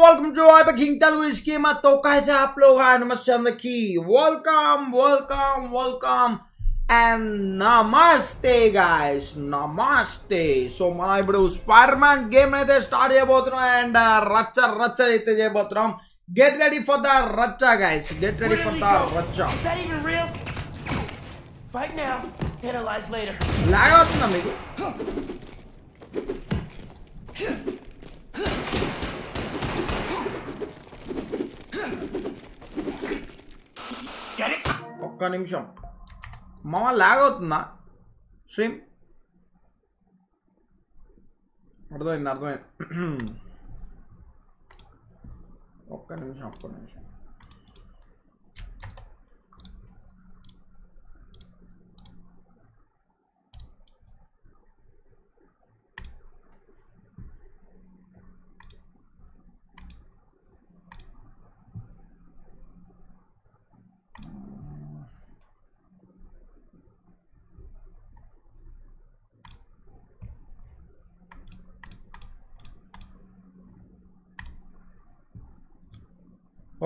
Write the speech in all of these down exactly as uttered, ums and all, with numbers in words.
welcome to Hyper King Teluis की मत तो कैसे आप लोग हैं नमस्ते की welcome welcome welcome and namaste guys namaste so माना इबड़े Spiderman game नहीं थे start ये बोल रहा हूँ and रच्चा रच्चा इतने ये बोल रहा हूँ get ready for the रच्चा guys get ready for the रच्चा is that even real fight now analyze later लगा तो ना मेरे ఒక్క నిమిషం మామ లాగ్ అవుతుందా స్ట్రీమ్ అర్థమైంది అర్థమైంది ఒక్క నిమిషం ఒక్క నిమిషం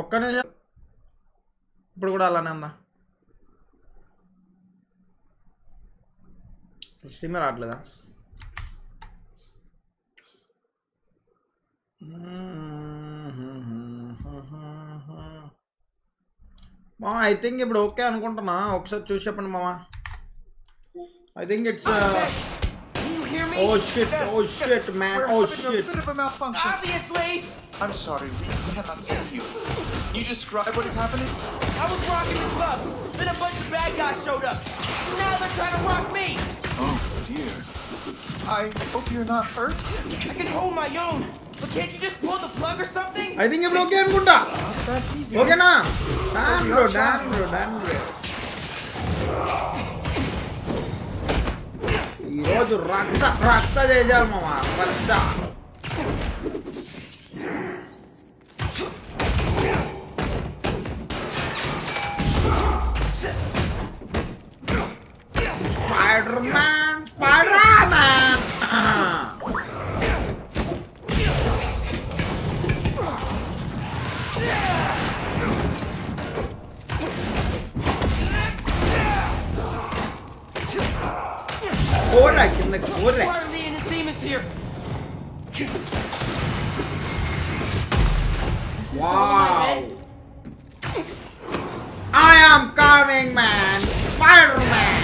ఒక్క నిమిషం ఇప్పుడు కూడా అలానే ఉందా స్ట్రీమర్ రావట్లేదా మామ ఐ థింక్ ఇప్పుడు ఓకే అనుకుంటున్నా ఒకసారి చూసి చెప్పండి మామ I think it's oh shit oh shit man oh shit obviously I'm sorry, we cannot see you. Can you describe what is happening? I was rocking the club, then a bunch of bad guys showed up. Now they're trying to rock me! Oh dear. I hope you're not hurt. I can hold my own, but can't you just pull the plug or something? I think I'm okay, I'm good. Okay, na? Damn bro, damn bro, damn bro. Yo, jo rakta, rakta jai jal mama, rakta. Spiderman, Spiderman. Corre, que me corre. Spider-Man and his demons here. Wow. I am coming, man. Spider-Man.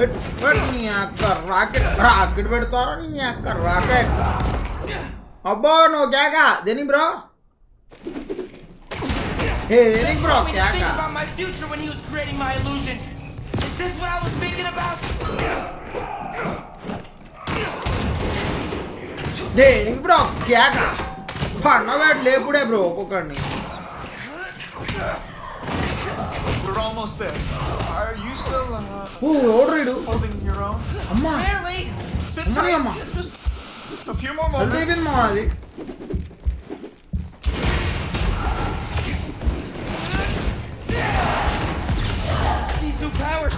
Hit, hit me, akka rocket, rocket, hit me, akka rocket. Abbo, no, kya Deni bro? Hey, Deni bro, kya ka? Thinking about my future when he was creating my illusion. Is this what I was thinking about? Deni bro, kya ka? Farna bad le pude bro ko karni. We're almost there. Are you still uh, Ooh, holding your own? Amma. Barely. Sit tight. Amma. Just a few more moments. I'll even more. These new powers.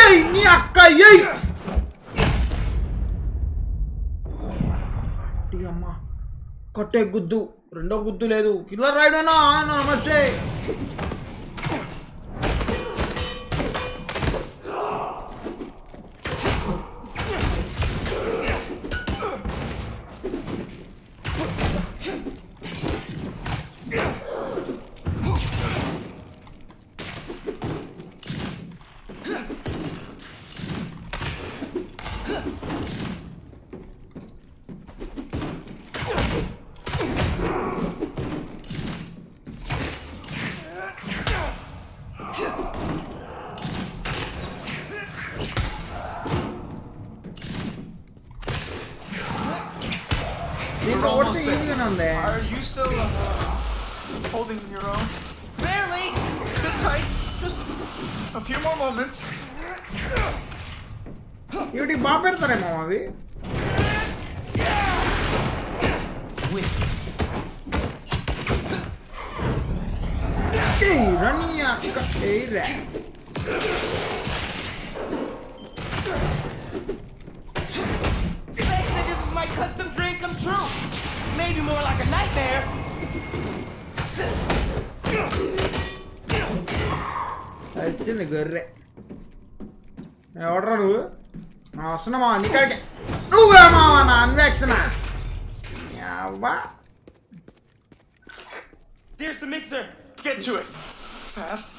Yay, Nyaka, yay! Diamma. Kotte Guddu. రెండో గుద్దు లేదు killer ride అన్న నమస్తే Hey, Rania! Hey, Rania! There's the mixer. Get to it. Fast.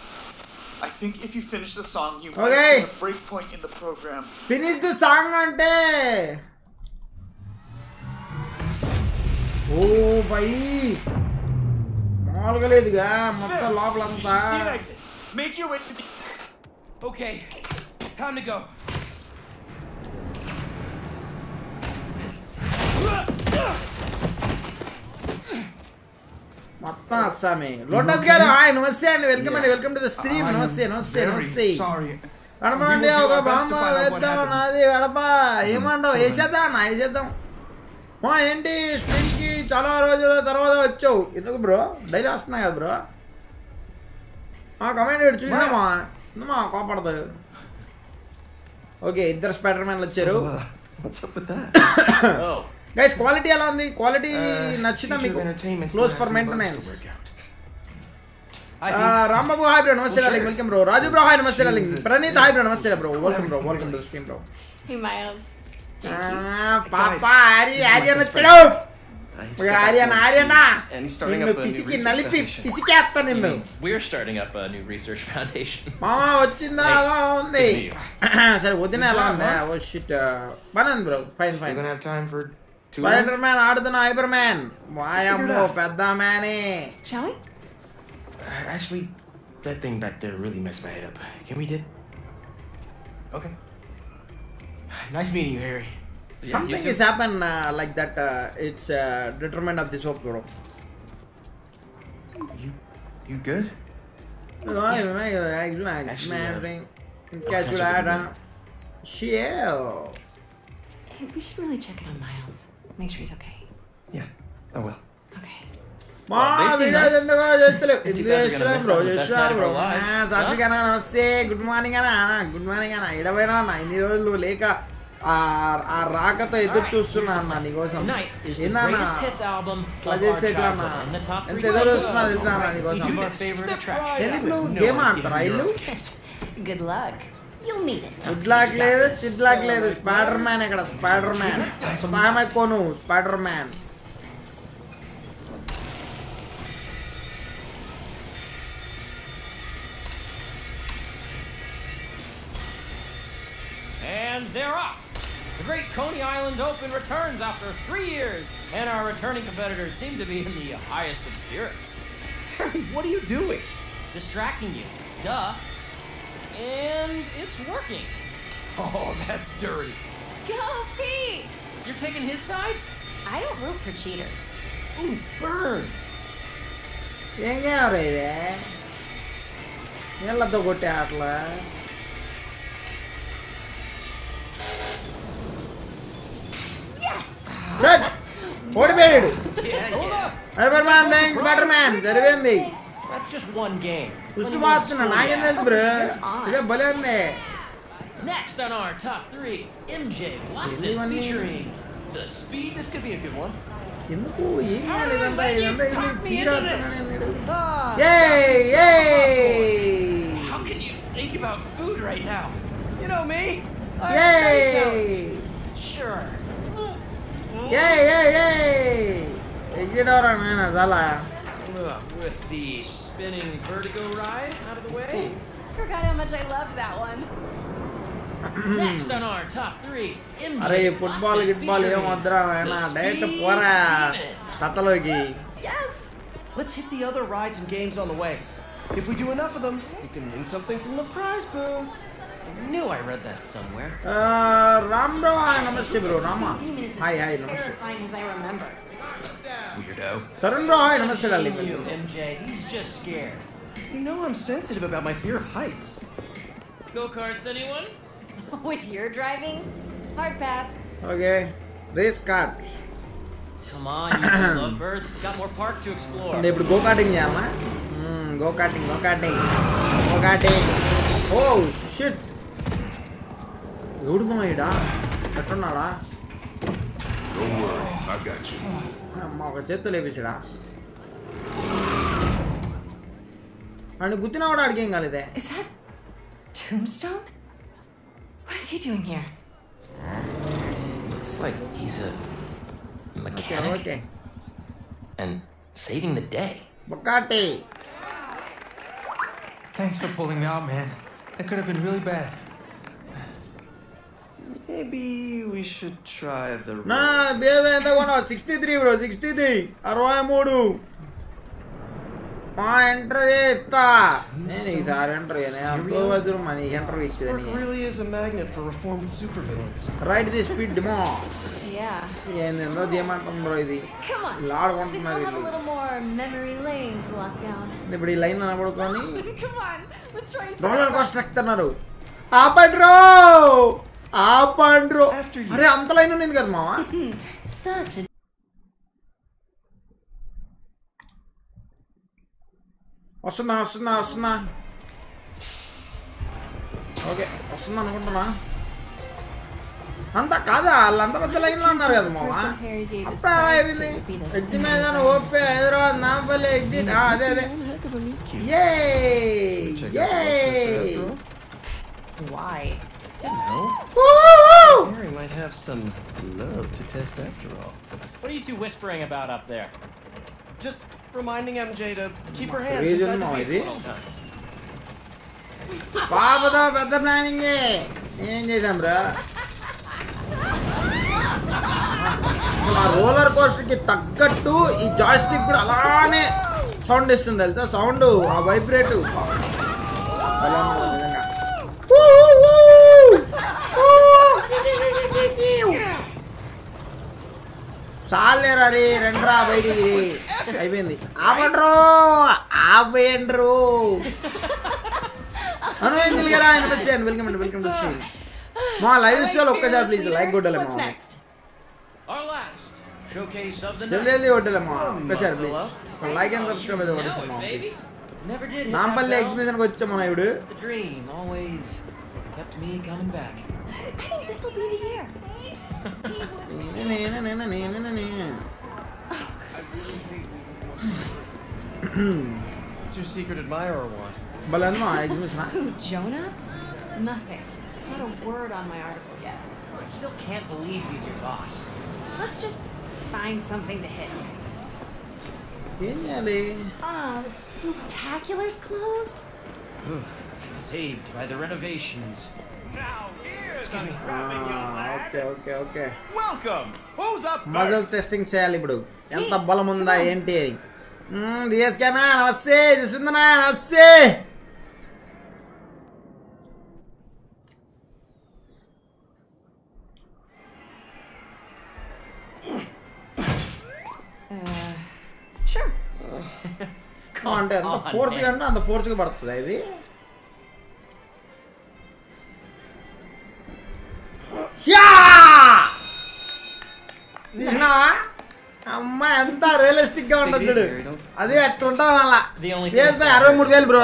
I think if you finish the song, you might have a break point in the program. Finish the song on day. Oh, boy. Make your way to the... Okay, time to go. Matta Sami. Lotus Gara, hi, namaste and welcome and welcome to the stream. Namaste, namaste, namaste. Sorry. Adamandi oka bamma vedam nadi adappa emando eshadam eshadam. Ma enti stream ki chala rojula tarvada vachu. Enduku bro? Daily astunna kada bro. Ma comment edchu indama. Indama kopadadu. Okay, iddaru Spiderman lacharu. What's up with that? Oh. Guys, quality ala undi quality nachina meeku close for maintenance. Ah, Rambabu hi bro, namaste darling, welcome bro. Raju bro hi, namaste darling. Pranit hi bro, namaste bro. Welcome bro, welcome to the stream bro. Hey Miles. Ah, papa Ari Ariana chalo. Oya Ariana Ariana. And he's starting up a new research foundation. We're starting up a new research foundation. Mama vachinda ala undi. Sare odina ala undi. Oh shit. Banan bro, fine fine. We're going to have time for Spider-Man, Ardana, Hyperman. Why am I Pedamani? Shall we? Actually, that thing back there really messed my head up. Can we dip? Okay. Nice meeting you, Harry. Yeah, something has happened uh, like that. Uh, it's uh, determined of this hope, bro. You, you good? No, I'm not. Actually, casual. Chill. We should really check in on Miles. Make sure he's okay. Yeah, I will. Okay. Mom, we don't know. Just look. Just bro. Just bro. Nah, Sathika, na say good morning, na good morning, na. Ida boy, na nine year old Leka. Ar ar Raka to idur chusu na na nigos. Tonight is the greatest hits album of our childhood and the top three songs of our favorite tracks. Any blue game on trial? Good luck. You'll meet it. Good luck, ladies. Good luck, ladies. Spiderman, I Spiderman. I'm a Konu. Spiderman. And they're off. The Great Coney Island Open returns after three years, and our returning competitors seem to be in the highest of spirits. Harry, what are you doing? Distracting you. Duh. And it's working. Oh, that's dirty. Go, Pete! You're taking his side? I don't root for cheaters. Ooh, burn! Hang out right there. I love the good outlaw. Yes! Good! Motivated! Yeah, yeah. Hold up! Everyone playing Spiderman. They're winning. That's just one game. Next on our top three, M J Watson featuring The Speed. This could be a good one. Yay! Yay! How can you think about food right now? You know me. Yay! Sure. Yay! Yay! Yay! You know what I mean? With the spinning vertigo ride out of the way. Forgot how much I loved that one. Next on our top three, M J Watson featuring. Yes. Let's hit the other rides and games on the way. If we do enough of them, you can win something from the prize booth. I knew I read that somewhere. Uh, Ram bro, namaste bro, Rama. Hi, hi, namaste. As I remember. Weirdo. Tarun bro, hi, namaste darling. M J, he's just scared. You know I'm sensitive about my fear of heights. Go-karts, anyone? With your driving? Hard pass. Okay. Race car. Come on, you lovebirds. Got more park to explore. Go-karting, yeah, man. Go-karting, go-karting. Go-karting. Oh shit! Don't worry, I got you. Is that Tombstone? What is he doing here? Looks like he's a mechanic. Okay, okay. And saving the day. Bugatti. Thanks for pulling me out, man. That could have been really bad. Maybe we should try the road. Nah, sixty-three bro, sixty-three. Arway Modu. I enter this. This work really is a magnet for reformed supervillains. Ride this speed demo. Yeah. Yeah, no, no, come on. Lord, we still have a little more memory lane to walk down. Nobody line on our corner. Come on, let's try. Roller coaster, Naru. Up and row. Up and row. After you. Arey, anta line on ingat ma. Such a. Osuna, osuna, osuna. Okay, osuna, no one na. Anta kada, anta badla line on naru yadu mama. Apna really. Exime jana hope Hyderabad naam vale exit. Ah, de de. Yay! Yay! Why? No. Woo! Harry might have some love to test after all. What are you two whispering about up there? Just reminding M J to keep her hands inside the vehicle at all times. Papa, what's the planning? Roller coaster ki taggatu ee joystick kuda alane sound istundi telsa sound aa vibrate Salera re, Rendra, baby re. I mean the Avandro, Avandro. Hello, Indira, namaste, and welcome and welcome to the stream. Ma, live show, okay, please like, go to the What's next? Our last showcase of the night. Delhi, hotel, ma. Okay, please. Like and subscribe to the hotel, ma. Never did. Nampalle exhibition ko chcha mana yudu. The dream always kept me coming back. I think this will be the year. What's your secret admirer want? Who, Jonah? Nothing. Not a word on my article yet. I still can't believe he's your boss. Let's just find something to hit. Ah, the Spooktacular's closed? Saved by the renovations. Now here's the scrubbing, young lad. Okay, okay, okay. Welcome. Who's up first? Muzzle testing chali bro. Enta balam unda enti ani. Hmm, D S K na namaste, Jisvindana namaste. Uh, sure. Come on, the fourth year and the fourth year birthday, idi. Yeah! Nice. Realistic the only yes, well, bro.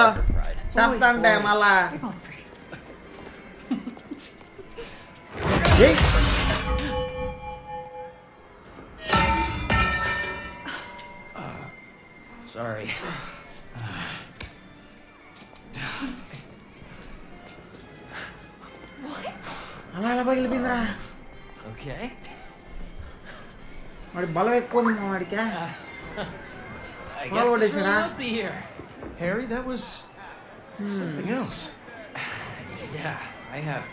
Sometime, uh, sorry. Okay. Uh, I guess that's the year. Harry, that was something hmm. else. Yeah, I have.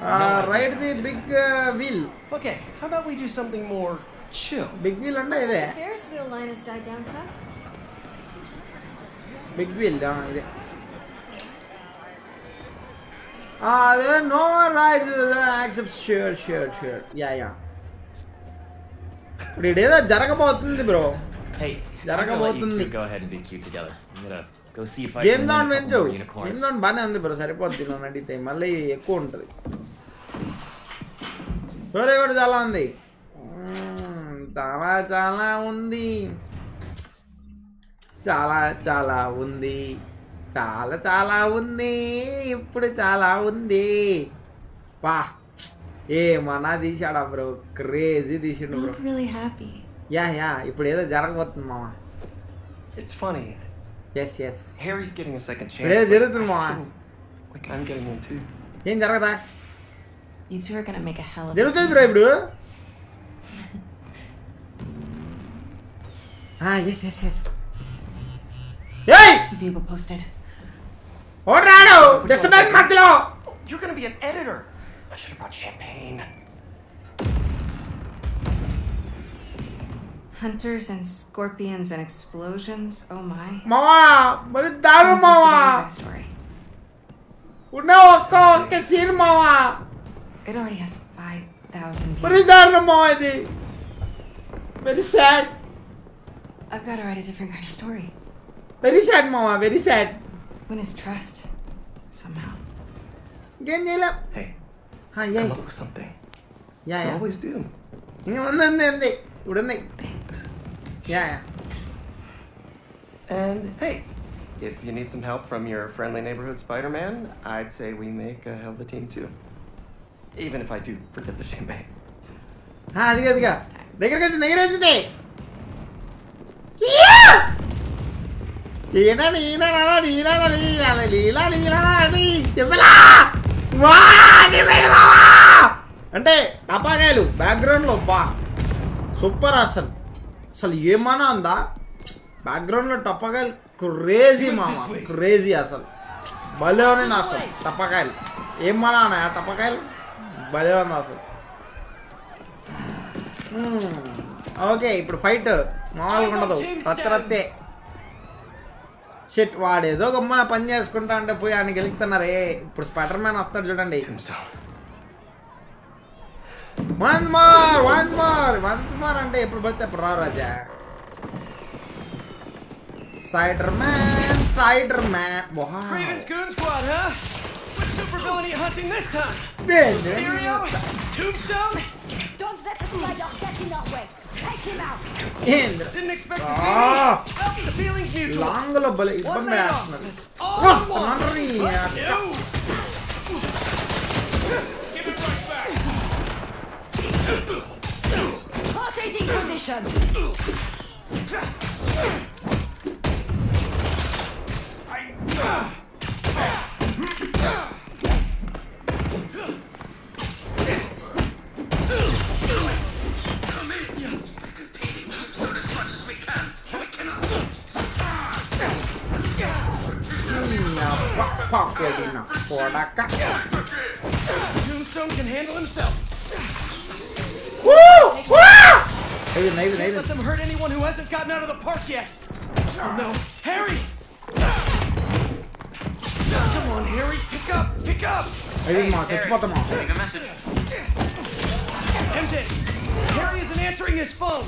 No uh, ride the big uh, wheel. Okay, how about we do something more chill? Big wheel and I there. The Ferris wheel line has died down, sir. Big wheel down there. Ah, uh, there are no rides uh, except sure, sure, sure. Yeah, yeah. Bro. Hey, I'm gonna let you two go ahead and be cute together. I'm gonna go see if I can win a couple more unicorns. Game not bro. Sorry, pot dino nadi tay. Malay echo untadi. Sorry, what jala undi? Chala chala undi. Chala chala undi. చాలా చాలా ఉంది, ఇప్పుడు చాలా ఉంది. వా ఏమన్నా తీసాడా bro, crazy తీసిండు బ్రో. యా యా ఇప్పుడు ఏదో జరగబోతుంది మామ. It's funny. Yes, yes. Harry's getting a second chance. ఏదో జరుగుతుంది మామ. Like I'm getting one too. ఏం జరగదా? You two are going to make a hell of a జరుగుతుంది బ్రో ఇప్పుడు. Ah, yes, yes, yes. Hey! The bugle posted. Orado! Just about Matlo! You're gonna be an editor! I should have brought champagne. Hunters and scorpions and explosions. Oh my. Mama! What is that, Mama? Story. No, go, que sir, Mama! It already has five thousand views. What is that, Mama? Very sad. I've got to write a different kind of story. Very sad, Mama. Very sad. Win his trust somehow. Hey, hi, yeah. Come up with something. Yeah, yeah. You always do. Thanks. Yeah, yeah. And hey, if you need some help from your friendly neighborhood Spider-Man, I'd say we make a hell of a team too. Even if I do forget the champagne. Ha! Diga, diga. Diga, diga, diga, diga. Yeah! Lina, Lina, Lina, Lina, Lina, Lina, Lina, Lina, చెప్పలా వా నిమేల బావా అంటే డబ్బాగాయలు బ్యాక్గ్రౌండ్లో బా super అసలు అసలు ఏమన్నా ఉందా బ్యాక్గ్రౌండ్లో టప్పగాయలు క్రేజీ మామ క్రేజీ అసలు భలే ఉంది అసలు టప్పకాయలు ఏమన్నా ఉన్నాయా టప్పకాయలు భలే ఉంది అసలు ఓకే ఇప్పుడు ఫైట్ మామూలుగా ఉండదు రచ్చ రచ్చే షిట్ వాడేదో గమ్మన పని చేసుకుంటా అంటే పోయి ఆయన గెలుకుతున్నారే ఇప్పుడు స్పైడర్ మ్యాన్ వస్తాడు చూడండి one more one more once more అంటే ఎప్పుడు పడితే అప్పుడు రావు రాజా స్పైడర్ మ్యాన్ స్పైడర్ మ్యాన్ లాంగ్లో బల ఇబ్బంది వేస్తున్నారు Tombstone can handle himself. Woo! Woo! Even, even, even. Let them hurt anyone who hasn't gotten out of the park yet. Oh no, Harry! Come on, Harry, pick up, pick up. Hey, Harry, getting a message. M J, Harry isn't answering his phone.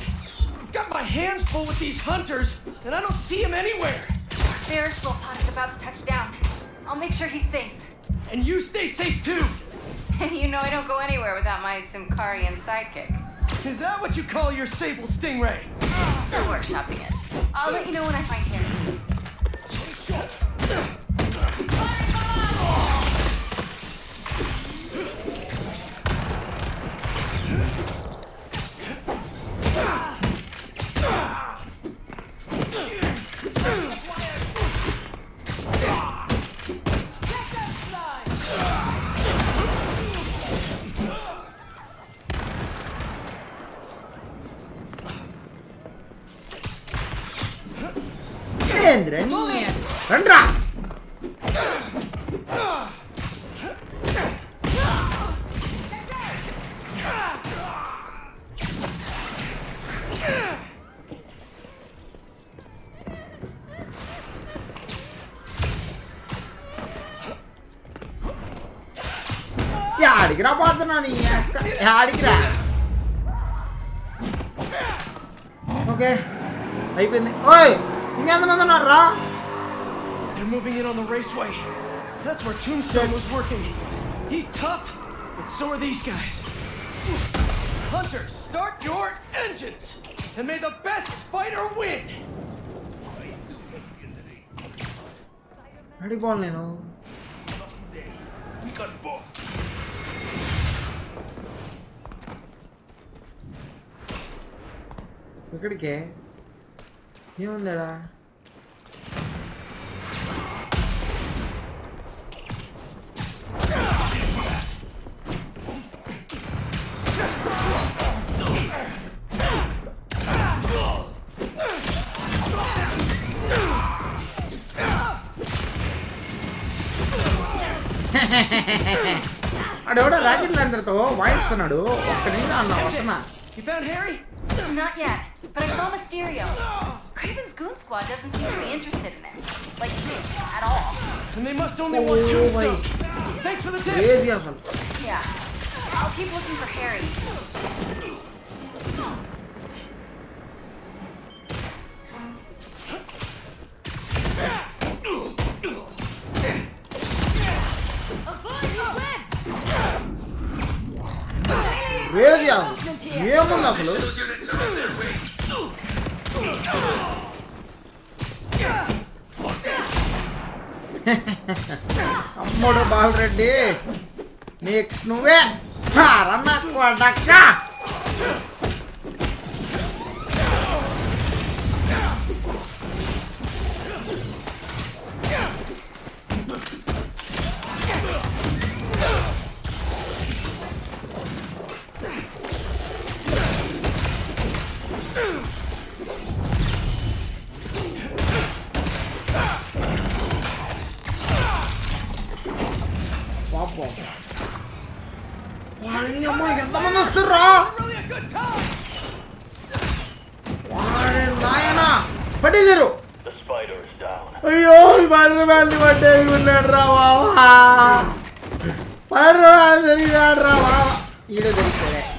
I've got my hands full with these hunters, and I don't see him anywhere. Their Slowpot is about to touch down. I'll make sure he's safe. And you stay safe too! You know I don't go anywhere without my Simkarian sidekick. Is that what you call your sable stingray? Still workshopping it. I'll let you know when I find him. Okay అయిపోయింది ఓయ్ ఇంకెంతమంది ఉన్నారా They're moving in on the raceway. That's where Tombstone was working. He's tough, but so are these guys. Hunters, start your engines and may the best fighter win. Hadi ball leno. We got ball. Look at it. He on there. You found Harry? Not yet, but I saw Mysterio. Craven's goon squad doesn't seem to be interested in him. Like at all. And they must only oh want Tombstone. Thanks for the tip. Yeah. I'll keep looking for Harry. Where you are? You are not alone. I'm not about ready. Next move. I'm not going to die.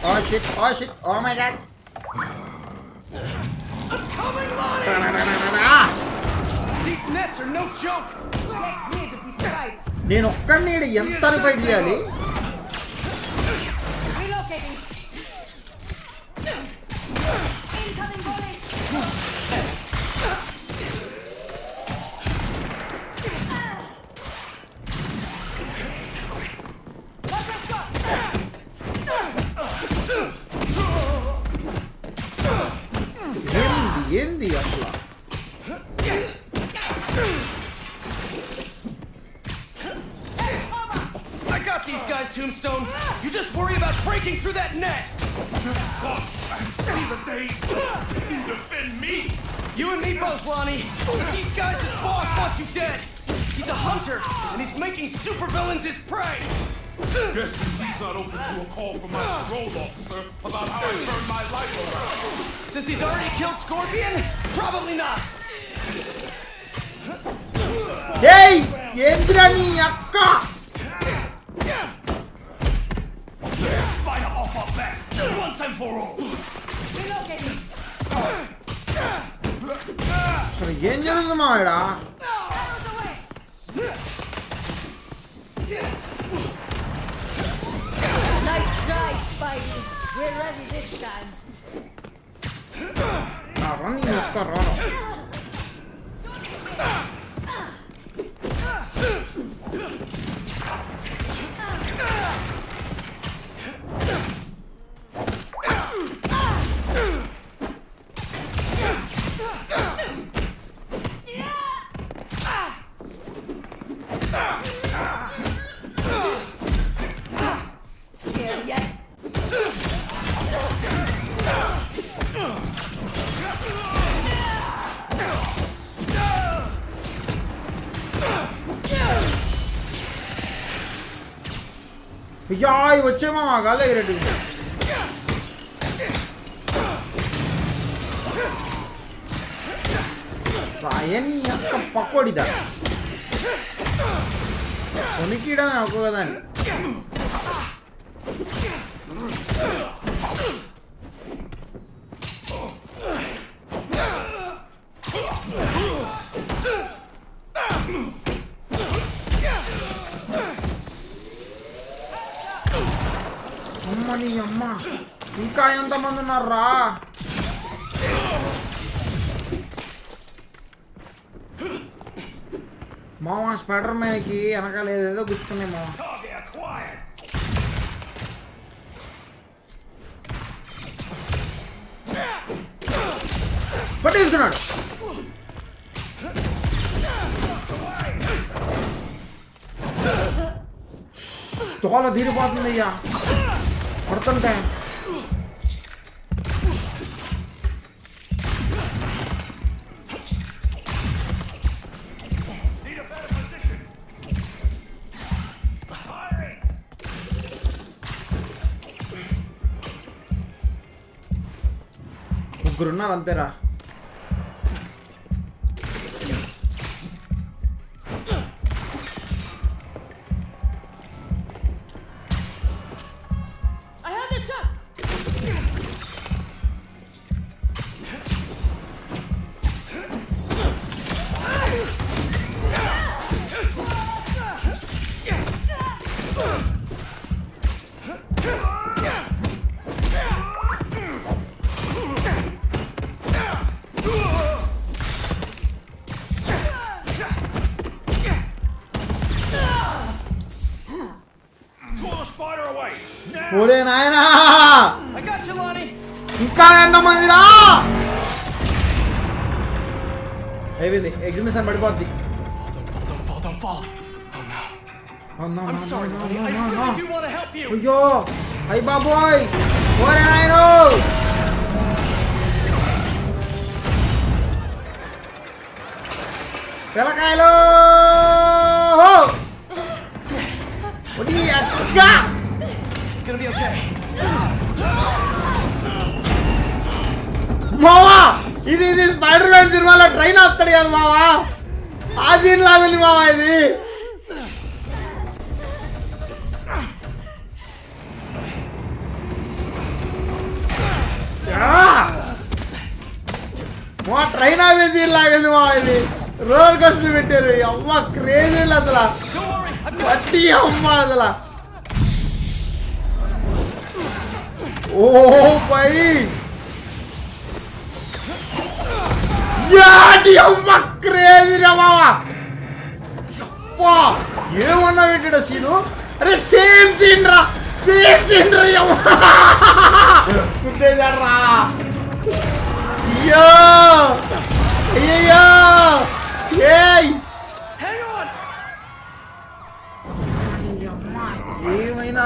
Oh shit, oh shit, oh my god. I'm coming, Lonnie! These nets are no joke! Next need to be fried. They don't come near the young terrified really. Relocating. Incoming bullet. In the upload. I got these guys, Tombstone. You just worry about breaking through that net. See that they defend me. You and me both, Lonnie. These guys' boss wants you dead. He's a hunter, and he's making supervillains his prey. Guess he's not open to a call from my parole officer about how I turned my life around. Since he's already killed Scorpion, probably not. Hey, Yendrani Akka! Spider off our back, once and for all. Sorry, Yendrani Mara. Nice try, Spidey. We're ready this time. Yeah, you were chimma, I got it. Ryan, you have a pocket. Only kid, I'm over then. Ra. మామ Spiderman కి అనకాల ఏదేదో గుచ్చుకునే మామ but is not తోల తీరిపోతుంది అయ్యా పడుతుంటే Grunar antera. I have the shot. Ore naina I got you Lonnie inka enda mandira ayindi ignition padipoddi fall fall fall fall. Oh no, oh no, I'm no, sorry no, Lonnie no, no, I really no. do want to help you. Yo hey baboy ore naino pelakailo ho odi akka. It's gonna be okay. Mama! This is Spider-Man cinema train after you, Mama! That's it, Mama! Yeah! What train is it like, Mama? Roller coaster material. Yamma, crazy, Ladla. Patti, Yamma, Ladla. Oh भाई यार यम्मा crazy रे बाबा पा ये वाला weighted scene हो अरे same scene रा सेम सीन रे यम्मा कुत्ते जा रहा यो ये यो ये hang on यम्मा ये महीना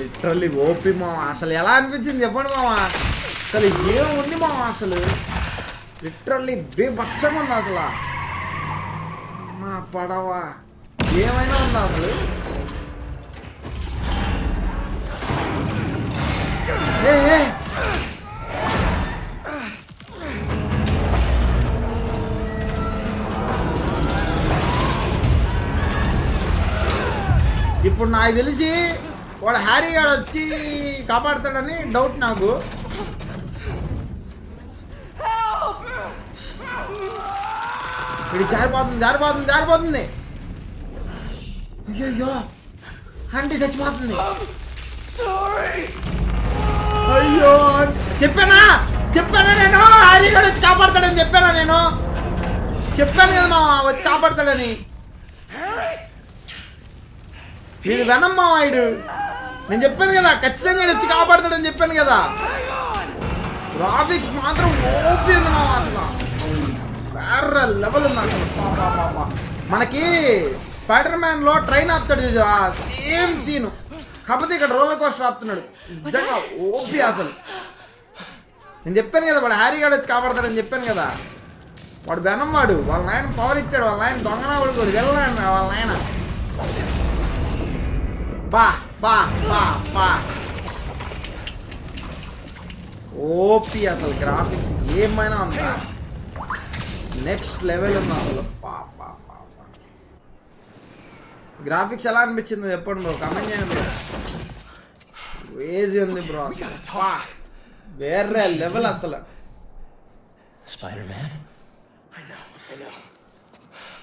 Literally ఓపి మామ అసలు ఎలా అనిపించింది చెప్పండి మామ అసలు ఏం ఉంది మామ అసలు లిటరల్లీ బేబచ్చం ఉంది అసలు మా పడవా ఏమైనా ఉందా అసలు ఏ ఏ ఇప్పుడు నాకు తెలిసి వాడు హ్యారీ గారు వచ్చి కాపాడతాడని డౌట్ నాకు ఇది జారిపోతుంది జారిపోతుంది జారిపోతుంది అయ్యో ఆంటీ చచ్చిపోతుంది అయ్యో చెప్పానా చెప్పానా నేను హ్యారీ గారు వచ్చి కాపాడతాడని చెప్పానా నేను చెప్పాను కదా మామ వచ్చి కాపాడతాడని వీడు వెనమ్మా వాడు నేను చెప్పాను కదా ఖచ్చితంగా వచ్చి కాపాడతాడని చెప్పాను కదా గ్రాఫిక్స్ మాత్రం ఓకే అసలు వేరే లెవెల్ ఉంది అసలు మనకి స్పైడర్ మ్యాన్ లో ట్రైన్ ఆపుతాడు చూసావా సేమ్ సీన్ కాకపోతే ఇక్కడ రోలర్ కోస్టర్ ఆపుతున్నాడు నిజంగా ఓపి అసలు నేను చెప్పాను కదా వాడు హ్యారీ గారు వచ్చి కాపాడతాడని చెప్పాను కదా వాడు వెనమ్మాడు వాళ్ళ నాయన పవర్ ఇచ్చాడు వాళ్ళ నాయన దొంగనా కొడుకోడు వెళ్ళాడు వాళ్ళ నాయన Pá, pá, pá, pá. OP అసలు గ్రాఫిక్స్ ఏమైనా ఉందా నెక్స్ట్ లెవెల్ ఉంది అసలు పా పా పా గ్రాఫిక్స్ ఎలా అనిపిస్తుంది చెప్పండి బ్రో కామెంట్ చేయండి వేజ్ ఉంది బ్రో పా వేరే లెవెల్ అసలు Spiderman I know I know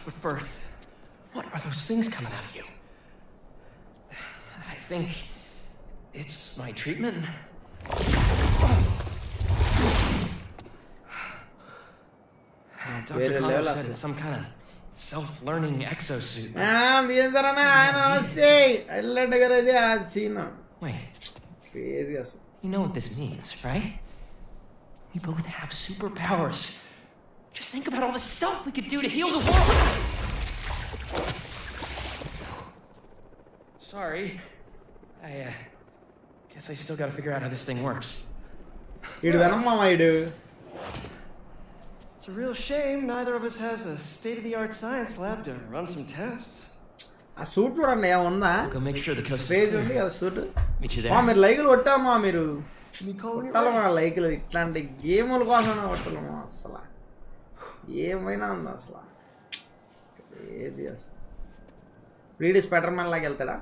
but first what are those things coming out of you I think it's my treatment Doctor Connors said it's some kind of self-learning exosuit. Ah, bien darana, I know, see. I let it go, yeah, see now. Wait. Crazy. You know what this means, right? We both have superpowers. Just think about all the stuff we could do to heal the world. Sorry, I uh, guess I still gotta figure out how this thing works. You do that, mama. You do. It's a real shame neither of us has a state-of-the-art science lab to run some tests. I suit for an air on that. Go make sure the coast is clear. I suit. Meet you there. Mom, it like it. What time, mom? You. What time? I like it. Atlantic game or what? No, what time? Masala. Game why na masala? Crazy as. Read Spiderman like that, da.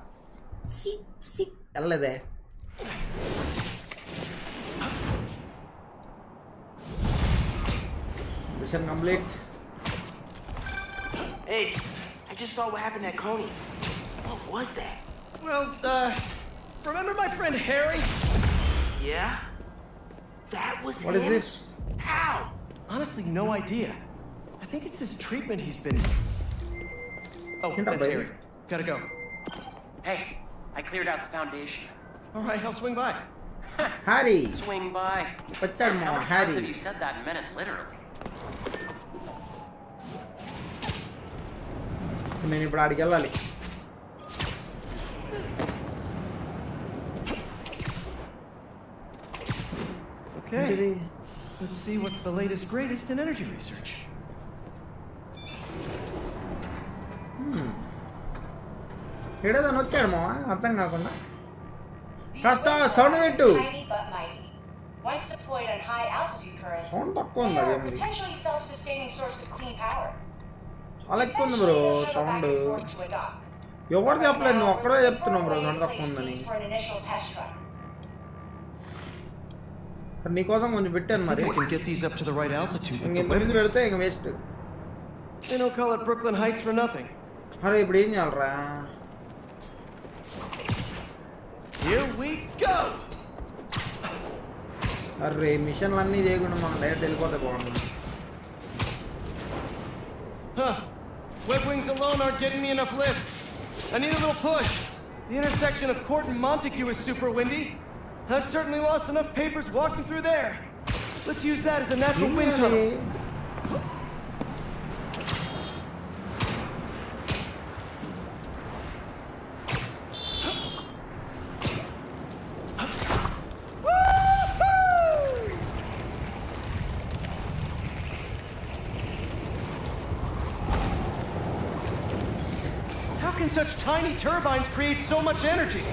Sick, sick. All that. Mission complete. Hey, I just saw what happened at Coney. What was that? Well, uh, remember my friend Harry? Yeah? That was him? What is this? How? Honestly, no idea. I think it's this treatment he's been... Oh, that's Harry. Gotta go. Hey, I cleared out the foundation. All right, I'll swing by. Harry. Swing by. What's up, man? Harry. How many times have you said that in a minute, literally? నేను ఇప్పుడు ఆడికి వెళ్ళాలి Okay. Let's see what's the latest greatest in energy research. Hmm. ఏడదను వచ్చాడు మామ అర్థం కాకుండా కాస్త sound పెట్టు Once deployed on high altitude currents, they are a potentially self-sustaining source of clean power. Alak kono bro, sound. You are the apply no, akkada cheptunna bro, nanda kondani. Ni kosam konju bettan mari. We can get these up to the right altitude. Inga vedte inga waste. They don't call it Brooklyn Heights for nothing. Are ipdi em chalra. Here we go. అరే మిషన్లు అన్నీ చేయకుండా మనం direct వెళ్ళిపోతే బాగుంటుంది Web wings alone aren't getting me enough lift. I need a little push. The intersection of Court and Montague is super windy. I've certainly lost enough papers walking through there. Let's use that as a natural wind tunnel. Such tiny turbines create so much energy.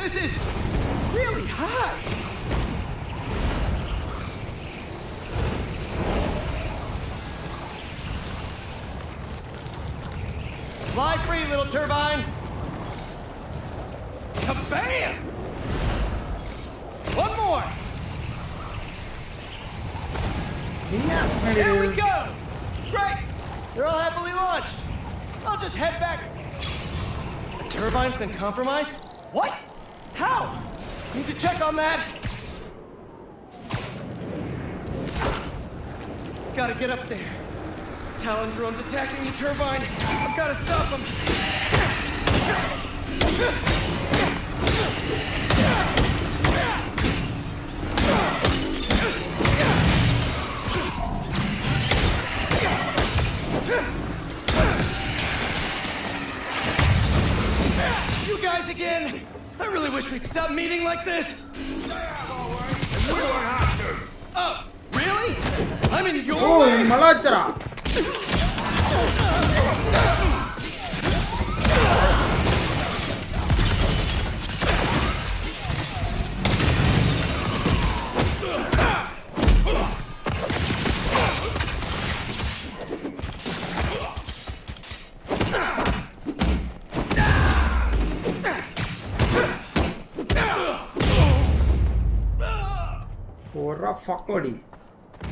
This is really high. Fly free, little turbine. Kabam! One more. Yes, there we go! Great! They're all happily launched! I'll just head back! The turbine's been compromised? What? How? Need to check on that! Gotta get up there. Talon drone's attacking the turbine. I've gotta stop them! You guys again! I really wish we'd stop meeting like this! Yeah, all right. We don't have to! Oh, really? Oh, Malachara.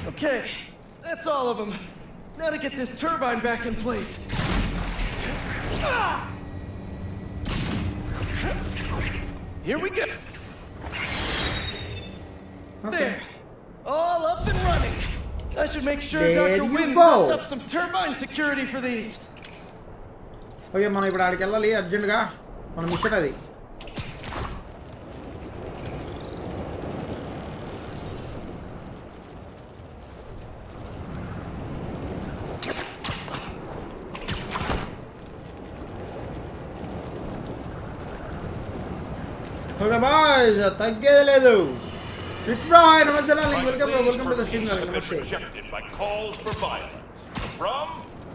Okay, that's all of them. Now to get this turbine back in place. Here we go. Okay. There. All up and running. I should make sure Doctor Wynn sets up some turbine security for these. Oh yeah, man, I urgent ga. Man, mission It's Brian. Welcome, welcome to the signal. Rejected by calls for violence from,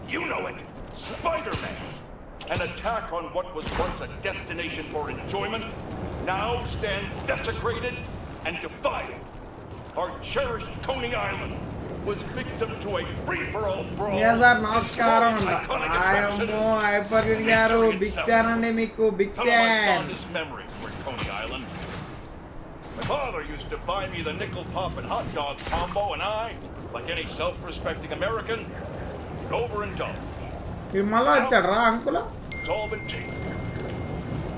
you know it, Spiderman. An attack on what was once a destination for enjoyment now stands desecrated and defiled. Our cherished Coney Island was victim to a free-for-all brawl. Yes, sir. Namaskaram. I am Mo Hypergaru. Big fan, Nemiku. Big fan. Coney Island. My father used to buy me the nickel pop and hot dog combo, and I, like any self-respecting American, overindulged. Now, it's all been changed.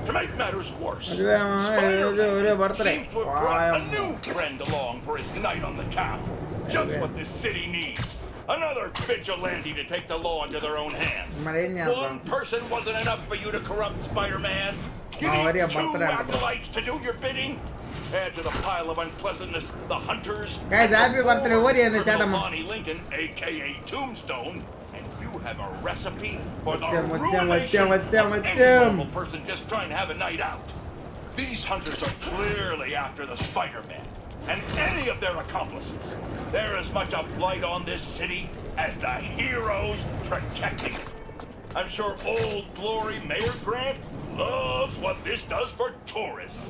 To make matters worse, Spider-Man seems to have brought a new friend along for his night on the town. Just what this city needs. Another vigilante to take the law into their own hands. One person wasn't enough for you to corrupt Spider-Man. You need two acolytes to do your bidding. Add to the pile of unpleasantness the hunters. Guys, happy birthday! Worry in the chat, Bonnie Lincoln, aka Tombstone, and you have a recipe for the ruination of any normal person just trying to have a night out. These hunters are clearly after the Spider-Man and any of their accomplices. They're as much a blight on this city as the heroes protecting it. I'm sure Old Glory Mayor Grant loves what this does for tourism.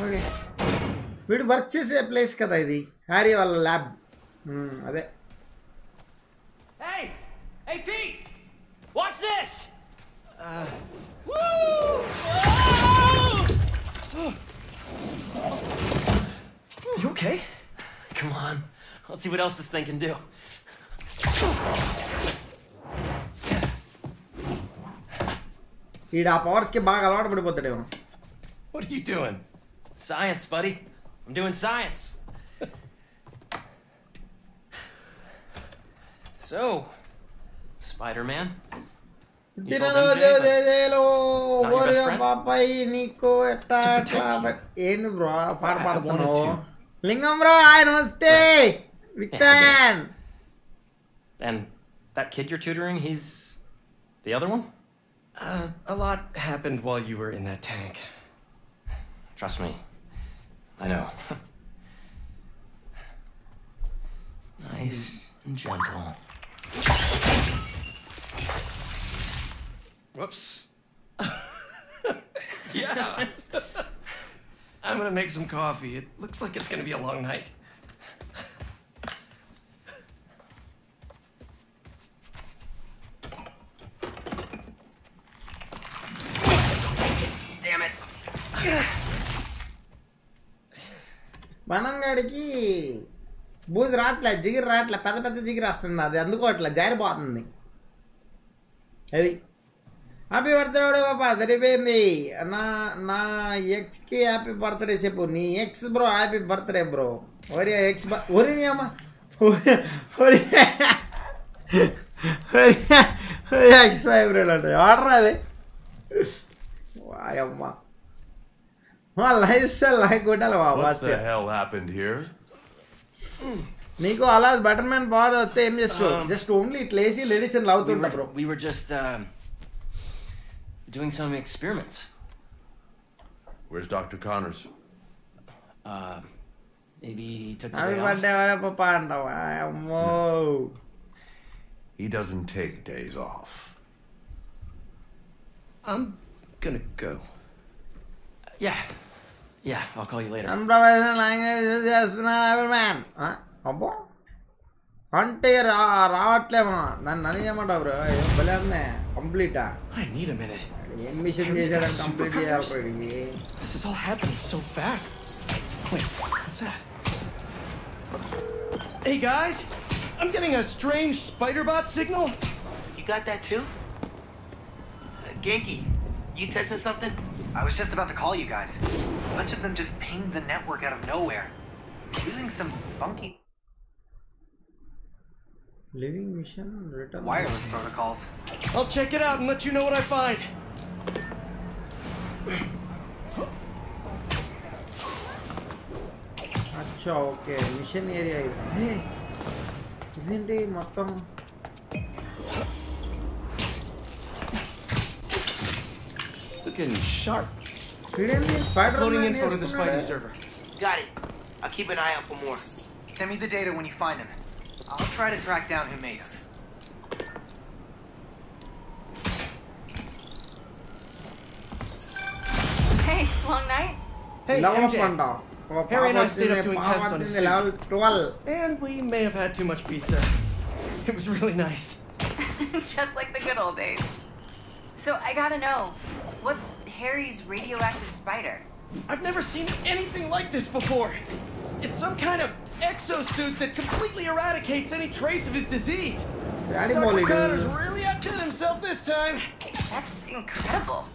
Okay. We work chase a place kada idi. Harry wala lab. Hmm, ade. Hey! Hey Pete! Watch this! Uh, Woo! Oh! You okay? Come on. Let's see what else this thing can do. What are you doing? Science, buddy. I'm doing science. So, Spider-Man. You told them today, but not your best friend? To protect you. I wanted to. Lingam bro, hi, namaste. Big fan. And that kid you're tutoring, he's the other one? Uh, a lot happened while you were in that tank. Trust me. I know. Nice and gentle. Whoops. Yeah. I'm gonna make some coffee. It looks like it's gonna be a long night. Damn it. Banangadiki. Booze ratla, jigger ratla, pata pata jigger astanda. The undercotla, jair botany. Hey. Happy birthday, Papa. Saripindi. Na na ex ki happy birthday chepu. Nee ex bro happy birthday bro. Ori ex ba. Ori ni ama. Ori ori ori ex ba bro lada. Orra de. Why amma? What the hell happened here? Nico alas Batman bar atte em um, just only it lazy ladies and love we were, bro. We were just um, doing some experiments. Where's Doctor Connors? Uh, maybe he took the day off. He doesn't take days off. I'm gonna go. Yeah. Yeah, I'll call you later. Unprofessional language is man. Huh? Abbo? Hunter Ratlema. Nan Naniyamata, bro. Balamne. Complete. I need a minute. Mission is completely operating. This is all happening so fast. Wait, what's that? Hey guys, I'm getting a strange Spiderbot signal. You got that too? Uh, Genki, you testing something? I was just about to call you guys. A bunch of them just pinged the network out of nowhere. Using some funky... Living mission written... wireless protocols. I'll check it out and let you know what I find. Achha, okay. Mission area is... Hey! Isn't it Matam? Looking sharp. Loading info to the Spidey server. Got it. I'll keep an eye out for more. Send me the data when you find him. I'll try to track down who made it. Hey, long night? Hey, M J. Harry and I stayed up doing tests on his suit. And we may have had too much pizza. It was really nice. Just like the good old days. So I gotta know, what's Harry's radioactive spider? I've never seen anything like this before. It's some kind of exosuit that completely eradicates any trace of his disease. Doctor Connors really outdid himself this time. That's incredible.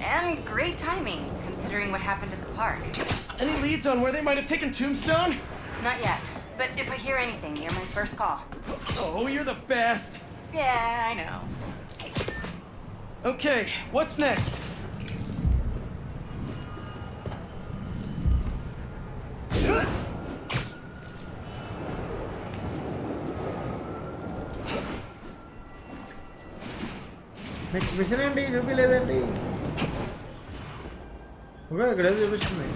And great timing, considering what happened at the park. Any leads on where they might have taken Tombstone? Not yet, but if I hear anything, you're my first call. Oh, you're the best. Yeah, I know. Okay, what's next? Next mission ante, Ruby Leather. Okay, I got a mission.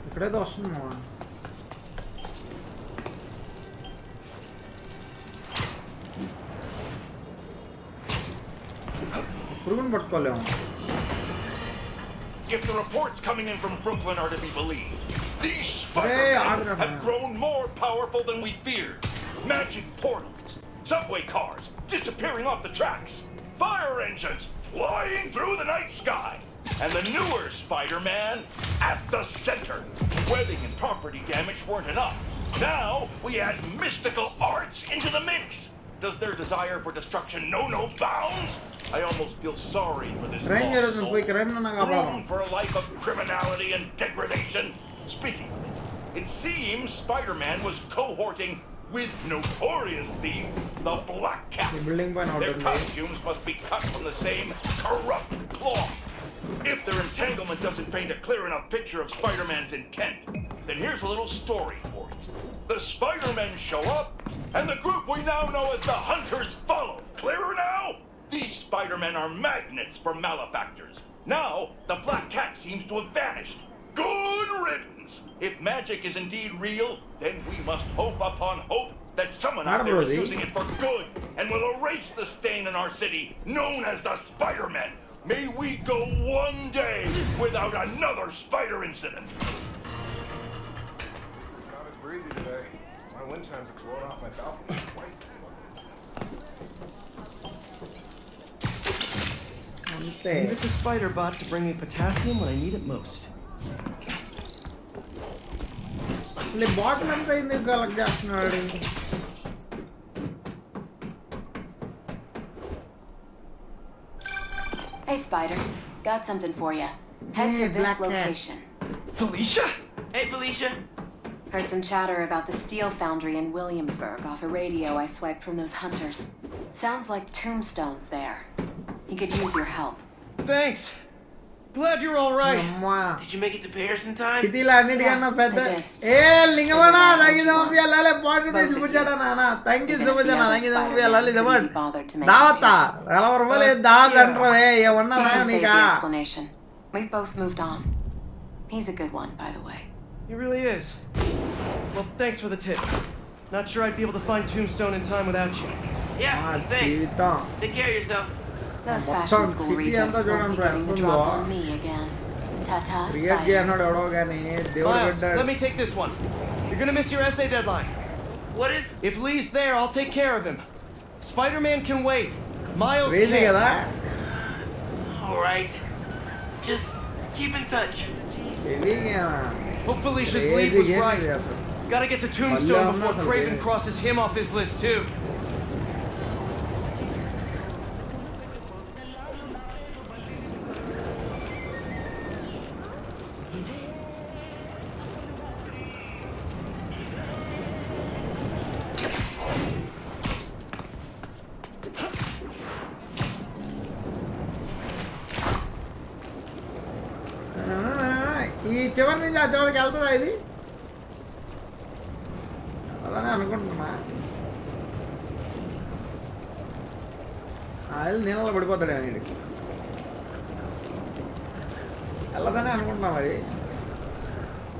I got a dozen more. If the reports coming in from Brooklyn are to be believed, these Spidermen have grown more powerful than we feared. Magic portals, subway cars disappearing off the tracks, fire engines flying through the night sky, and the newer Spider-Man at the center. Webbing and property damage weren't enough. Now we add mystical arts into the mix. Does their desire for destruction know no bounds? I almost feel sorry for this lost soul. Room for a life of criminality and degradation. Speaking of it, it seems Spider-Man was cohorting with notorious thief, the Black Cat. Their costumes must be cut from the same corrupt cloth. If their entanglement doesn't paint a clear enough picture of Spider-Man's intent, then here's a little story for you. The Spider-Men show up, and the group we now know as the Hunters follow. Clearer now? These Spider-Men are magnets for malefactors. Now, the Black Cat seems to have vanished. Good riddance! If magic is indeed real, then we must hope upon hope that someone out there is using it for good and will erase the stain in our city known as the Spider-Men. May we go one day without another spider incident. It's not as breezy today. My wind chimes are blowing off my balcony twice as much. I needed the spider bot to bring me potassium when I need it most. The bot number in the galaxy already. Hey, spiders. Got something for you. Head hey, to this Black location. Cat. Felicia? Hey, Felicia. Heard some chatter about the steel foundry in Williamsburg off a radio I swiped from those hunters. Sounds like Tombstone's there. He could use your help. Thanks. Glad you're all right. Mama. Did you make it to Paris in time? City la admit ganna pedda. Hey, lingamana, thank you so much. Alla podcast muchada nana. Thank you so much nana. Thank you so much. Alla the word. Davata. Alla orvale daadandra ve evonna na nika. Explanation. We've both moved on. He's a good one, by the way. He really is. Well, thanks for the tip. Not sure I'd be able to find Tombstone in time without you. Yeah, thanks. Take care of yourself. Those fashion school regents won't be getting the drop on me again. Ta-ta, spiders. Miles, let me take this one. You're gonna miss your essay deadline. What if... If Lee's there, I'll take care of him. Spider-Man can wait. Miles can't. Alright. Just keep in touch. Hope Felicia's lead was right. Gotta get to Tombstone before Craven crosses him off his list, too. I'll never put about the day.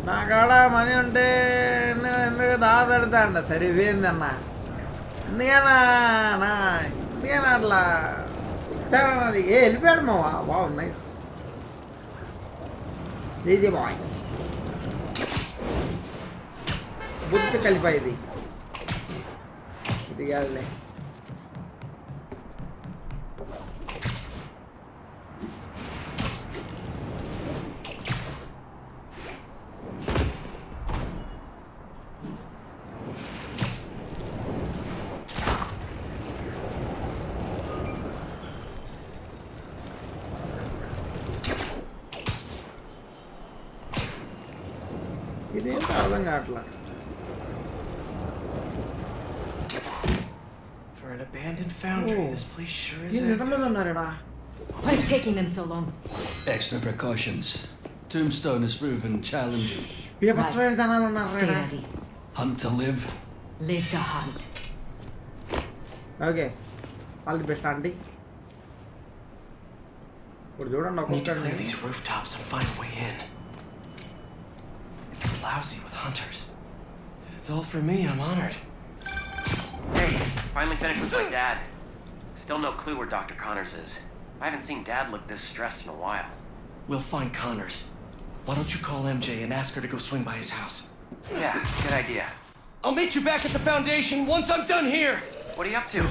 Nagada, Manion Day, and the other than the Serivin. Niana, Niana, Terra, the Elbermo. Wow, nice. Lady boys. Good to qualify the Galley. For an abandoned foundry, oh. This place sure is empty. Why is taking them so long? Extra precautions. Tombstone has proven challenging. Right. Stay ready. Hunt to live. Live to hunt. Okay. All the best, Andy. Need to clear these rooftops and find a way in. It's lousy with hunters. If it's all for me, I'm honored. Hey, finally finished with my dad. Still no clue where Doctor Connors is. I haven't seen Dad look this stressed in a while. We'll find Connors. Why don't you call M J and ask her to go swing by his house? Yeah, good idea. I'll meet you back at the Foundation once I'm done here! What are you up to?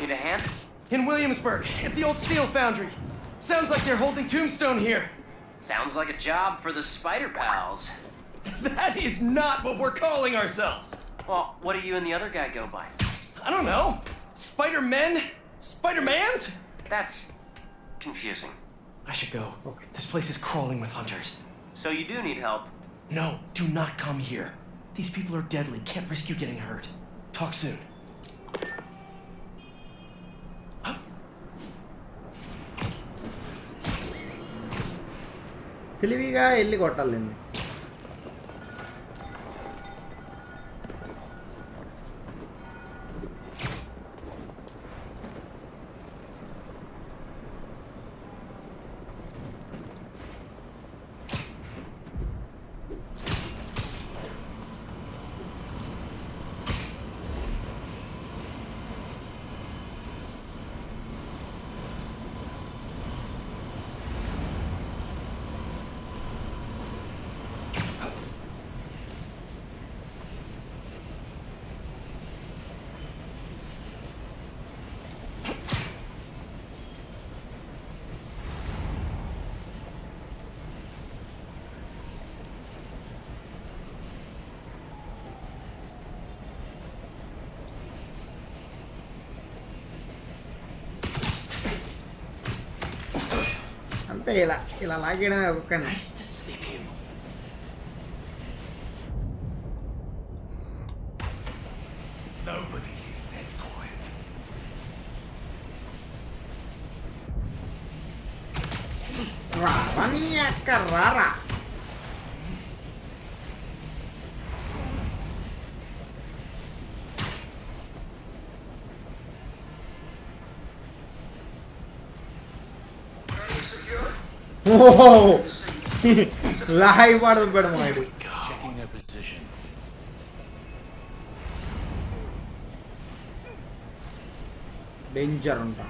Need a hand? In Williamsburg, at the old steel foundry. Sounds like they're holding Tombstone here. Sounds like a job for the Spider Pals. That is not what we're calling ourselves! Well, what do you and the other guy go by? I don't know. Spider-Men? Spider-Mans? That's... confusing. I should go. Okay. This place is crawling with hunters. So you do need help? No, do not come here. These people are deadly. Can't risk you getting hurt. Talk soon. Nice to sleep you. Nobody is that quiet. Carrara. Whoa! Live out of the bed, my dude. Checking their position. Danger on top.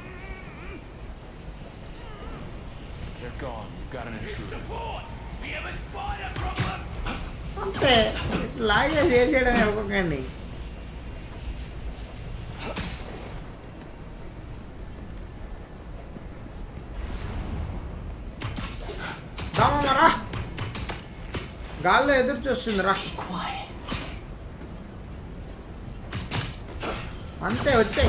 They're gone. We've got an intruder. We have a spider problem. Okay. Live as they said, I have a candy. Galla edhur chustundra quiet ante vatte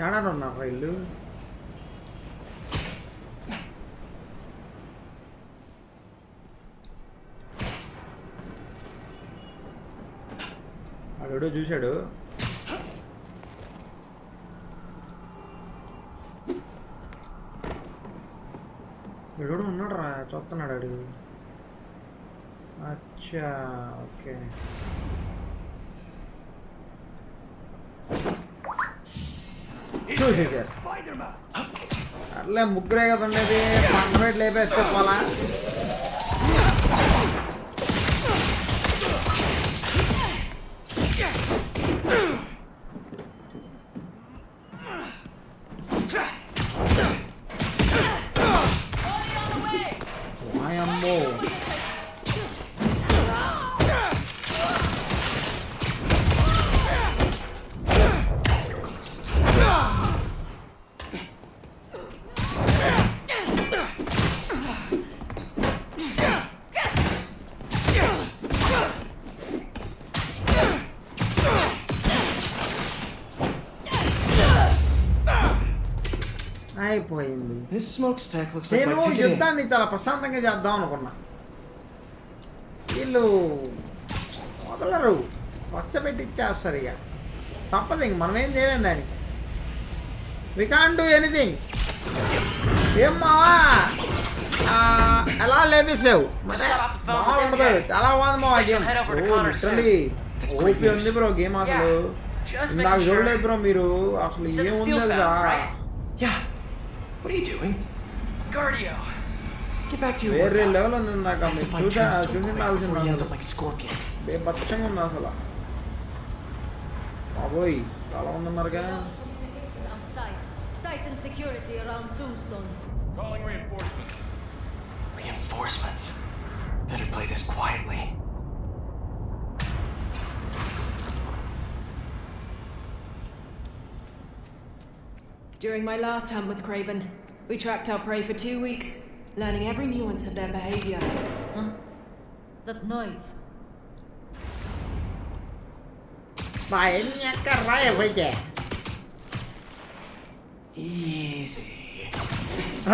kanana unna file adodo chusadu. I don't know what okay. Spiderman. I'm going to this smokestack looks like my ticket. You know, you chala prasantanga cheddam anukunna. Illu modalaru. Vacha petti ichchestaru iga. Tappadu inga manam em cheyalem dani. We can't do anything. Em mava. Ah, ala levisevu. Chala vaadu mava game. Literally. O P undi bro game asalu. Naa jodle bro meeru asalu em undada. Yeah. What are you doing? Guardio! Get back to your work. I have to find Tombstone before he ends up like Scorpion. Outside. Tighten security around Tombstone. Calling reinforcements. Reinforcements? Better play this quietly. During my last hunt with Craven, we tracked our prey for two weeks, learning every nuance of their behavior. Huh? That noise. Easy.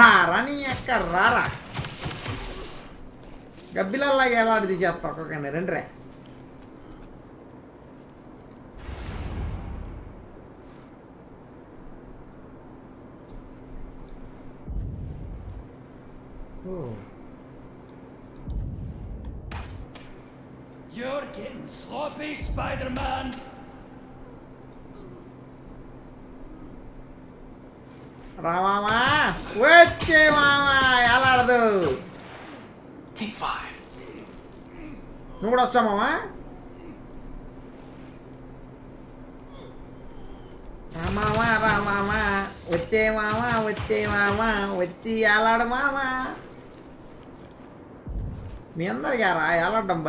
Rara niya karara. Gabbila la yala di jatta ko kane rendre. Oh. You're getting sloppy, Spider-Man. Ramama, wait, Mama, Alardo. Take five. No, what's up, Mama? Ramama, Ramama, wait, Mama, wait, Mama, wait, Alardo, Mama. I am not going to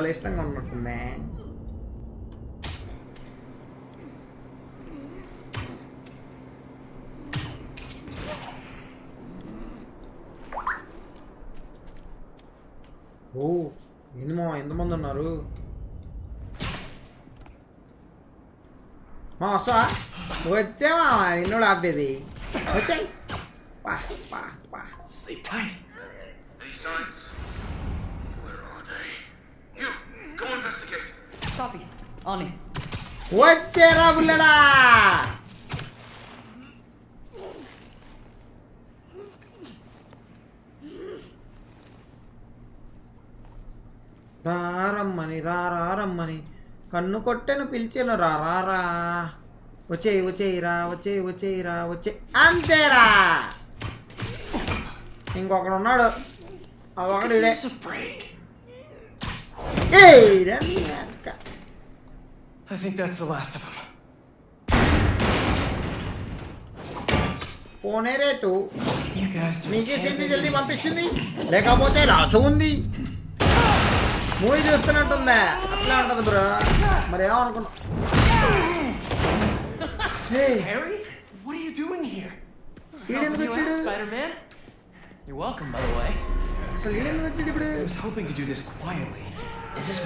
oh, sleep tight. Any signs? You, go investigate. Copy. On it. What the hell, రారమ్మని రారమ్మని కన్ను కొట్టెను పిలిచెను రారా వచ్చేయి వచ్చేయిరా వచ్చేయి వచ్చేయిరా వచ్చే అంతేరా. ఇంకొకడు ఉన్నాడు అదొకడు ఇడే I think that's the last of them. పోనే రేటు నీకేసింది జల్దీ పంపిస్తుంది లేకపోతే రాసు ఉంది. మూవీ చూస్తున్నట్టుందా అట్లా ఉంటుంది బ్రో మరి ఏమనుకున్నా. ఈడెందుకు వచ్చాడు అసలు ఈడెందుకు వచ్చాడు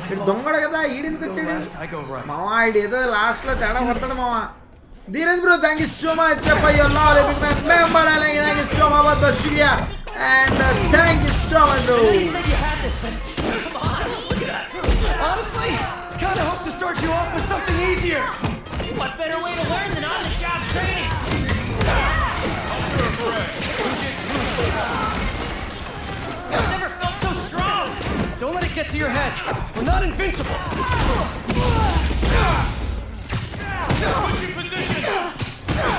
ఇప్పుడు దొంగడు కదా ఈడెందుకు వచ్చాడు మావా ఈడేదో లాస్ట్ లో తేడా కొడతాడు మావా. Dheeraj bro, thank you so much for your love, big man. Main bada lenge, thank you so much, bro. Shukriya and uh, thank you so much, bro. I know you said you had this, but come on, look at us. Honestly, kind of hope to start you off with something easier. What better way to learn than on the job training? Under a break. I've never felt so strong. Don't let it get to your head. We're not invincible. What's your position? You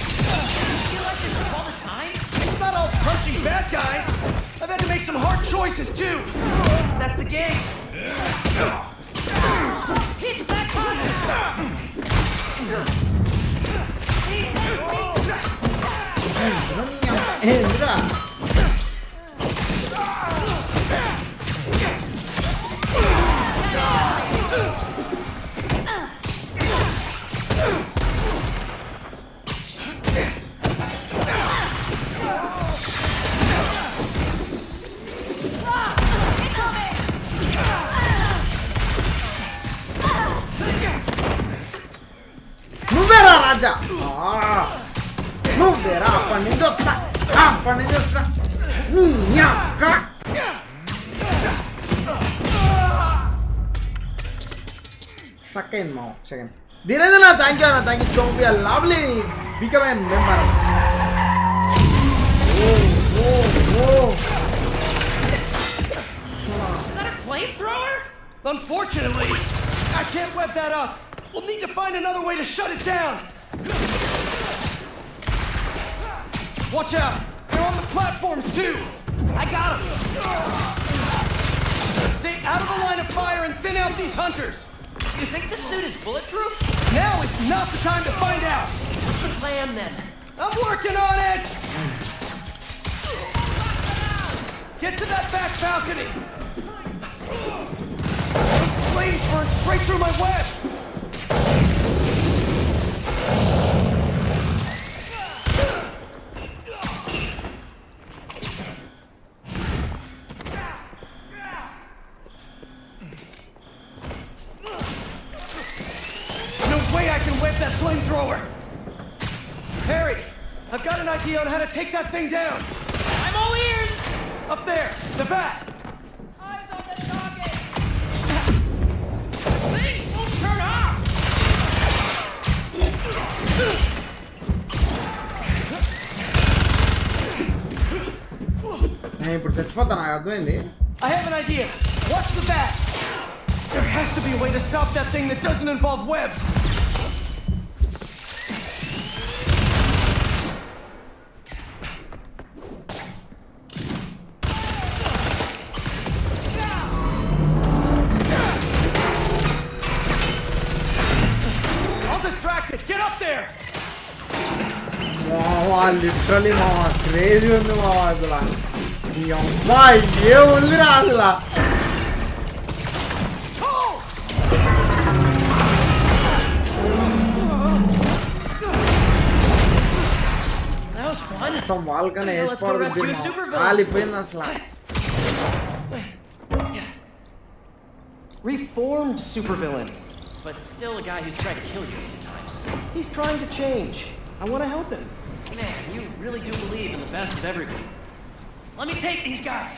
feel like this all the time? It's not all punching bad guys. I've had to make some hard choices too. That's the game. Hit back on. Hey, Ezra. ధీరజనా thank you అన్న thank you so much our lovely become a member. Unfortunately, I can't web that up. We'll need to find another way to shut it down. Watch out. They're on the platforms too. I got them. Stay out of the line of fire and thin out these hunters. You think the suit is bulletproof? Now is not the time to find out. What's the plan then? I'm working on it! Get to that back balcony! Those flames burn straight through my web! Take that thing down! I'm all ears! Up there! The bat! Eyes on the target! Things won't turn off! I have an idea! Watch the bat! There has to be a way to stop that thing that doesn't involve webs! Literally మావా crazy ఉంది మావా అసలు ఈ అమ్మాయి ఏముంది రా అసలు మొత్తం వాళ్ళకనే వేసుకోవడం కాలిపోయింది అసలు. Reformed supervillain, but still a guy who's tried to kill you sometimes. He's trying to change. I want to help him. Man, you really do believe in the best of everyone. Let me take these guys.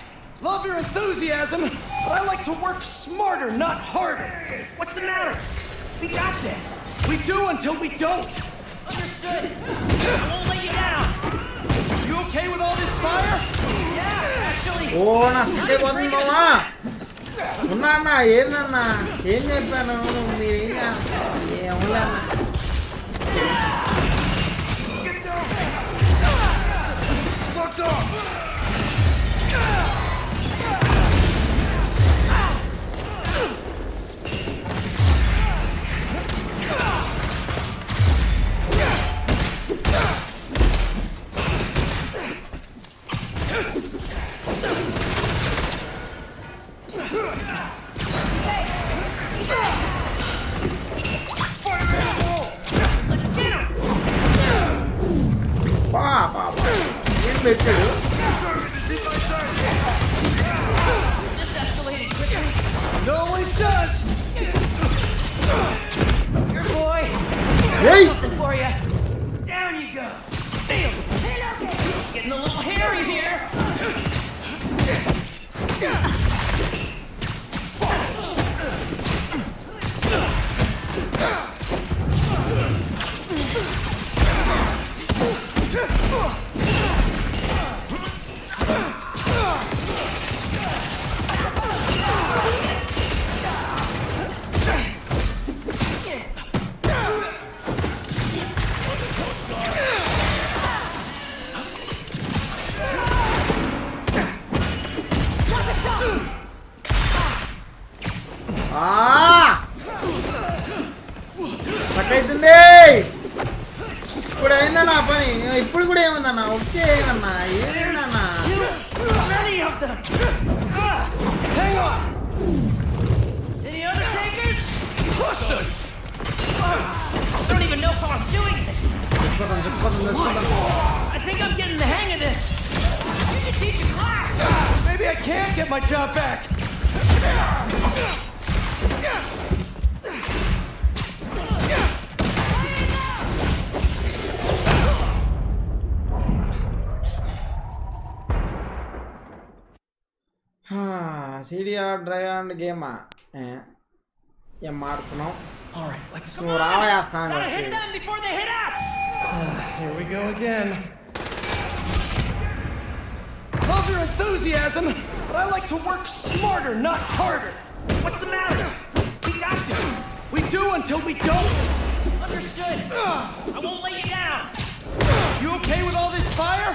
Love your enthusiasm, but I like to work smarter, not harder. What's the matter? We got this. We do until we don't. Understood. I won't let you down. You okay with all this fire? Yeah, actually. Oh, na sike bond mama. ఉన్నానా ఏందన్నా ఏం చెప్పాను మీరేనా ఏమన్నా Gamer, eh? Yeah, Mark, no. All right, let's go. Gotta hit them before they hit us. Uh, here we go again. Love your enthusiasm, but I like to work smarter, not harder. What's the matter? We got this. We do until we don't. Understood. I won't let you down. You okay with all this fire?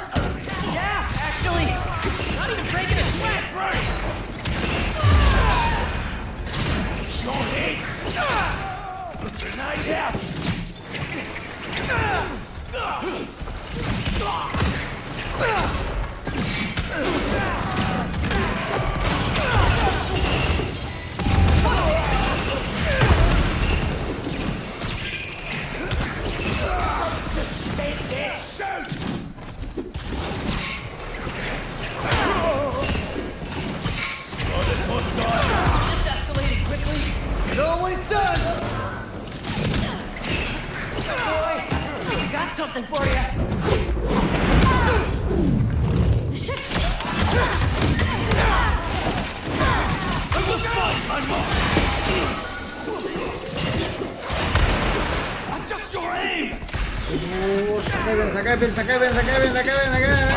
Yeah, actually, not even breaking a sweat, right? Your heads! Grenade out! Just stay there! Shoot! It always does! Oh boy, I got something for you! Shit! I will fight my mom! I'm just your aim! Oh, Craven, Craven, Craven, Craven, Craven, Craven!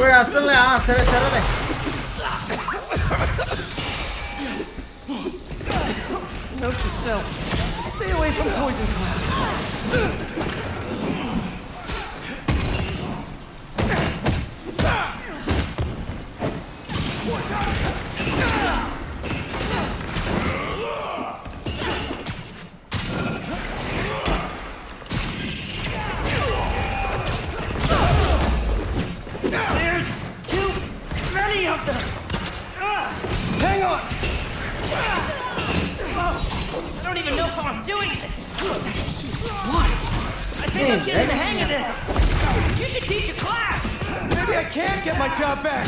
Wait, I'll still ah, sorry, sorry. Note to self. Stay away from poison clouds. There's too many of them. Hang on. Oh, I don't even know how I'm doing this. That suit's wild. I think hey, I'm getting the hang of this. You should teach a class. Maybe I can get my job back.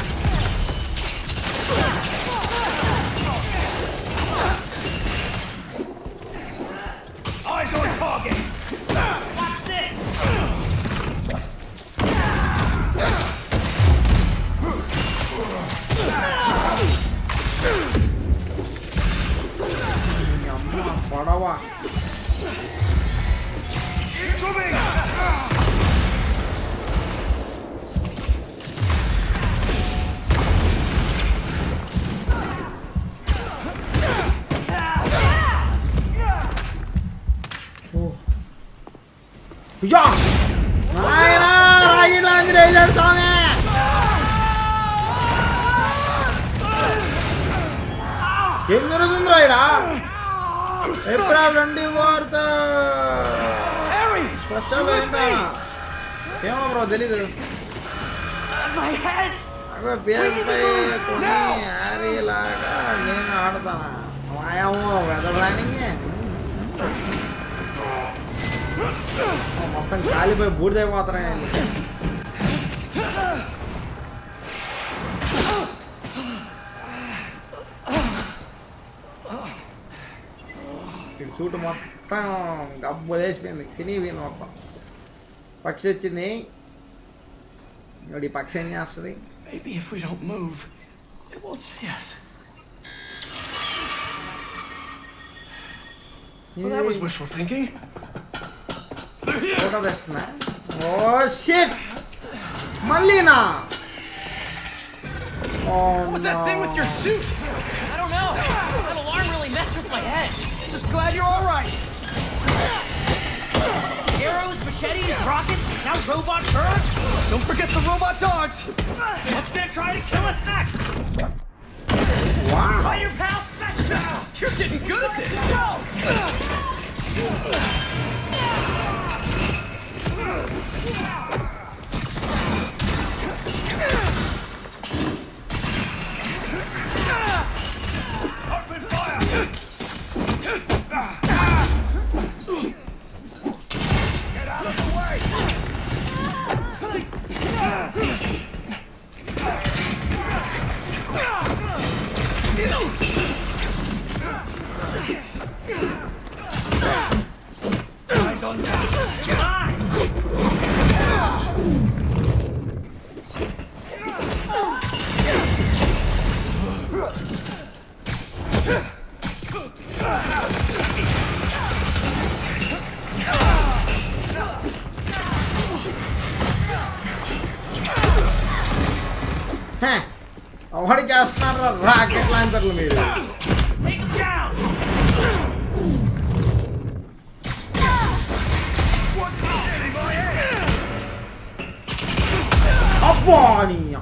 Eyes on target. Watch this. Padawa. Incoming! Ja! Nein, nein, die Leute, die sind schon mehr! Gehen wir uns in drei, da! Eppra, wenn die Worte! Harry! Was soll denn da? Ja, Bro, Delhi, my head! Ago, P S P, Tony, Harry, Laga, Nina, Hardana. Why am I weather planning? I'm going to go to the water. You shoot him up. I'm going to go to the water. Maybe if we don't move, it won't see us. Well, that was wishful thinking. What a best man. Oh, shit! Malina! Oh, what's that thing with your suit? I don't know. That alarm really messed with my head. Just glad you're alright. Arrows, machetes, rockets, now robot birds. Don't forget the robot dogs. What's gonna try to kill us next? Wow. By your pal Special. You're getting good at this. Open fire. Get out of the way. Eyes on that. Get on. Huh? What did you start a rocket lander to me? Take him down. What's happening, boy? Up on him.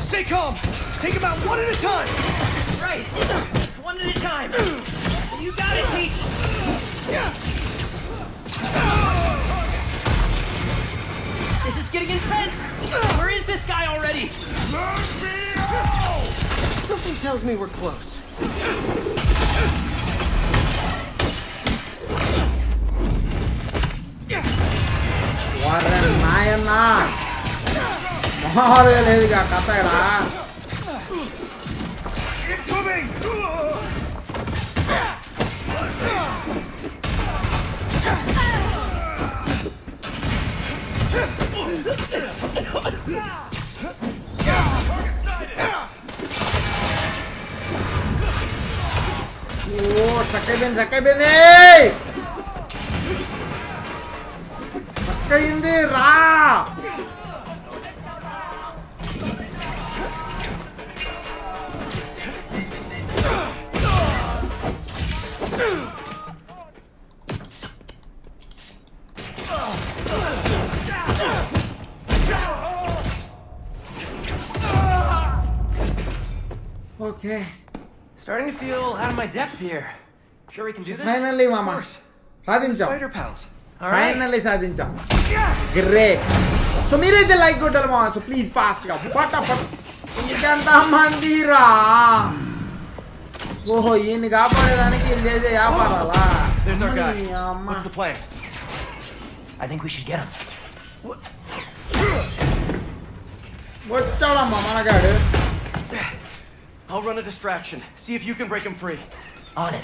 Stay calm. Take them out one at a time. Right. One at a time. You got it, Pete. This is getting intense. Where is this guy already? Let me out! Something tells me we're close. What am I am not? Oh, really? Got that right? It's coming. Oh, Craven, Craven, hey! Craven, Ra! Okay. Starting to feel out of my depth here. Sure we can do this? Finally, Mama. Sadincham. Spider pals. All right. Finally, Sadincham. Great. So, mere the like go Mama. So please fast ka. Fatafat. Injanta mandira. Oh, ye niga pare dane ki le je ya parala. There's our guy. What's the plan? I think we should get him. What? What chala Mama gaade? I'll run a distraction. See if you can break him free. On it.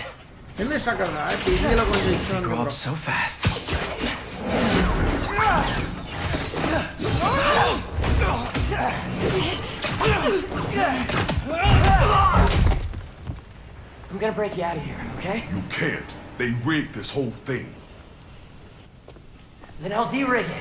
They grow up so fast. I'm gonna break you out of here, okay? You can't. They rigged this whole thing. Then I'll de-rig it.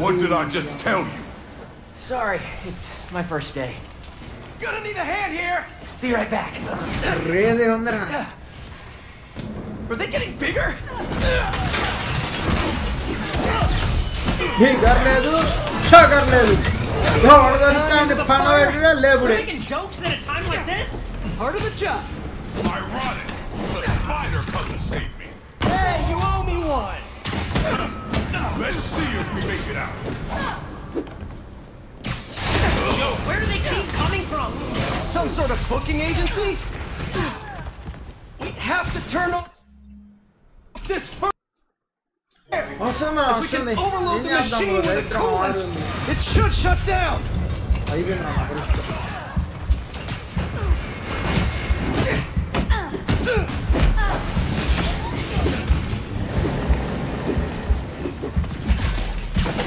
What did I just tell you? Sorry, it's my first day. Gonna need a hand here! Be right back. Are they getting bigger? You're making jokes at a time like this? Part of the job. Ironic. The spider come to save me. Hey, you owe me one. Let's see if we make it out. Yo, where do they keep coming from? Some sort of booking agency? We have to turn off this first. If we can overload the machine with the coolant, it should shut down.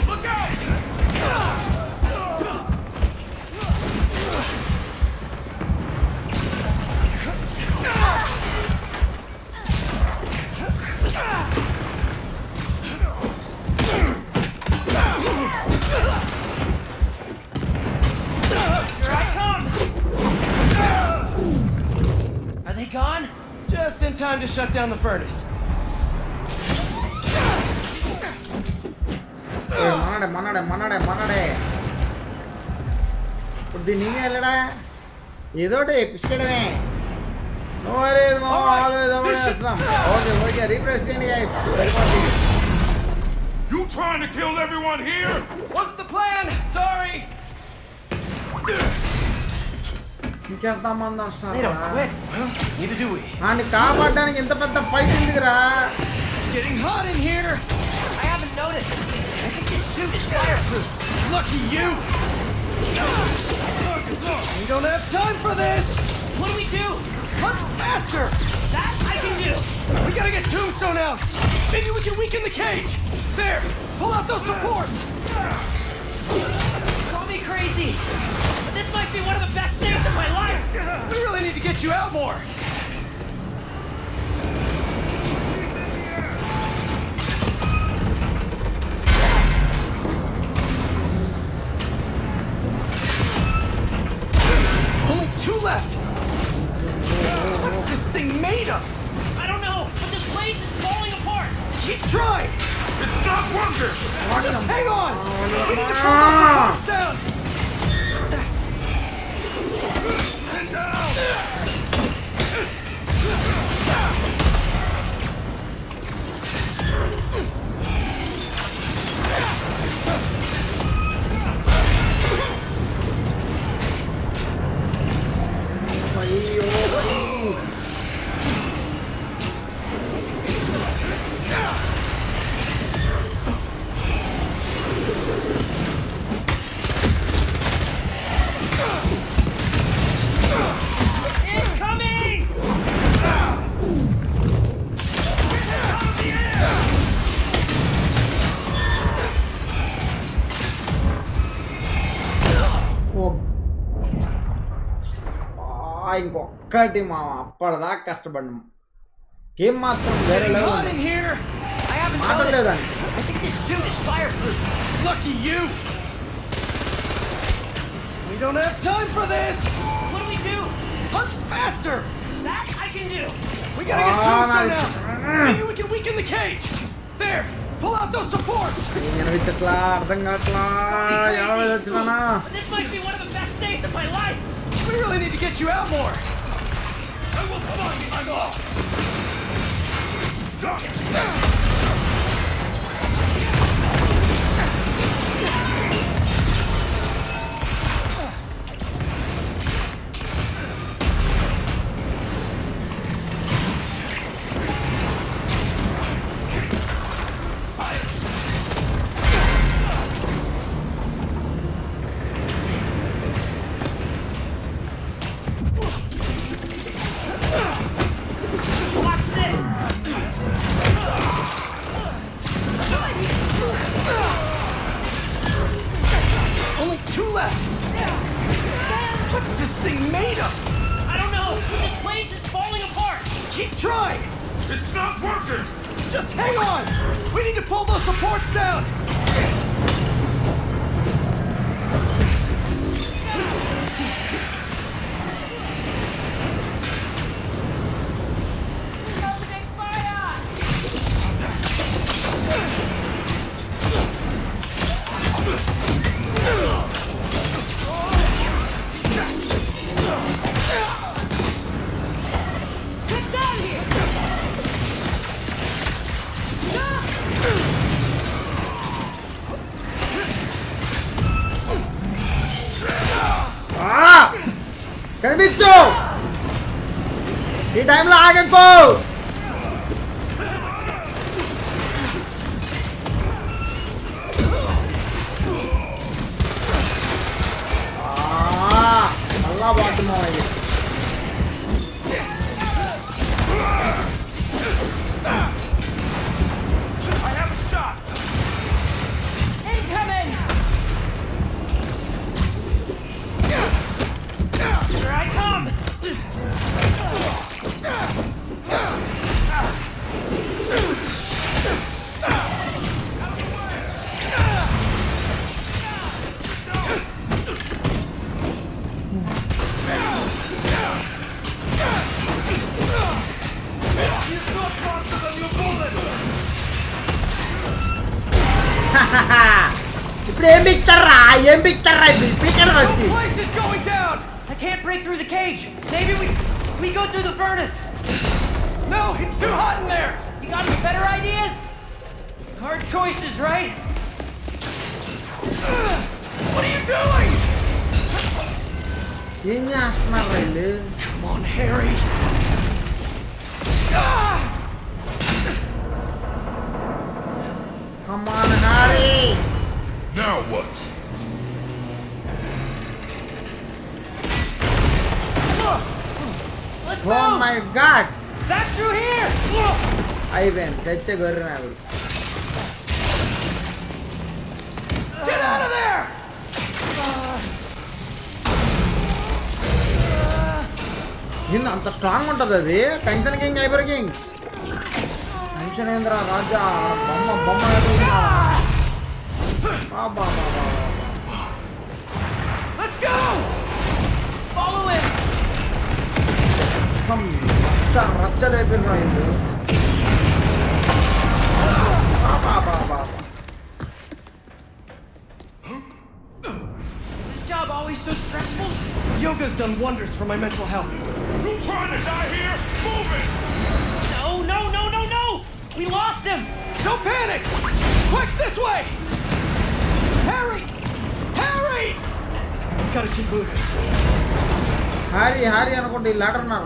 Look out! Gone? Just in time to shut down the furnace. Manade, manade, manade, manade. Purdi ninge ellada. Yedote episkedave. No worries, mom. Always overnight. Okay, okay. Refresh again, guys. You trying to kill everyone here? Wasn't the plan. Sorry. They don't quit. Well, neither do we. Getting hot in here. I haven't noticed. I think this suit is fireproof. Lucky you. We don't have time for this. What do we do? Much faster. That I can do. We gotta get Tombstone out. Maybe we can weaken the cage. There. Pull out those supports. Call me crazy. This might be one of the best days of my life! We really need to get you out more! Only two left! What's this thing made of? I don't know, but this place is falling apart! Keep trying! It's not wonder! Just hang on! We need to pull those down! Getting hot in here! I haven't noticed. I think this suit is fireproof. Lucky you! We don't have time for this! What do we do? Hunt faster! That I can do! We gotta get Tombstone out! Maybe we can weaken the cage! There! Pull out those supports! This might be one of the best days of my life! We really need to get you out more! I will find you, my God! place is falling apart! Keep trying! It's not working! Just hang on! We need to pull those supports down! Time là ai các cô? Ah, Allah buat mọi. I have a shot. Incoming. Here I come. The place is going down! I can't break through the cage! Maybe we we go through the furnace! No, it's too hot in there! You got any better ideas? Hard choices, right? What are you doing? Come on, Harry! Come on, Harry! Now what? Let's oh move. My god! That's through here! I went. That's a good one. Get out of there! You know, I'm strong under the way. Tension King, Iber King. Tension Indra Raja. Bomba, bomba, bomba. Ba, ba, ba, ba. Let's go! Follow him! Come, Raja, Raja, they've been right here. Is this job always so stressful? Yoga's done wonders for my mental health. Who trying to die here? Move it! No, no, no, no, no! We lost him! Don't panic! Quick, this way! Harry! Harry! We gotta keep moving. Harry, Harry, I'm going to the ladder now.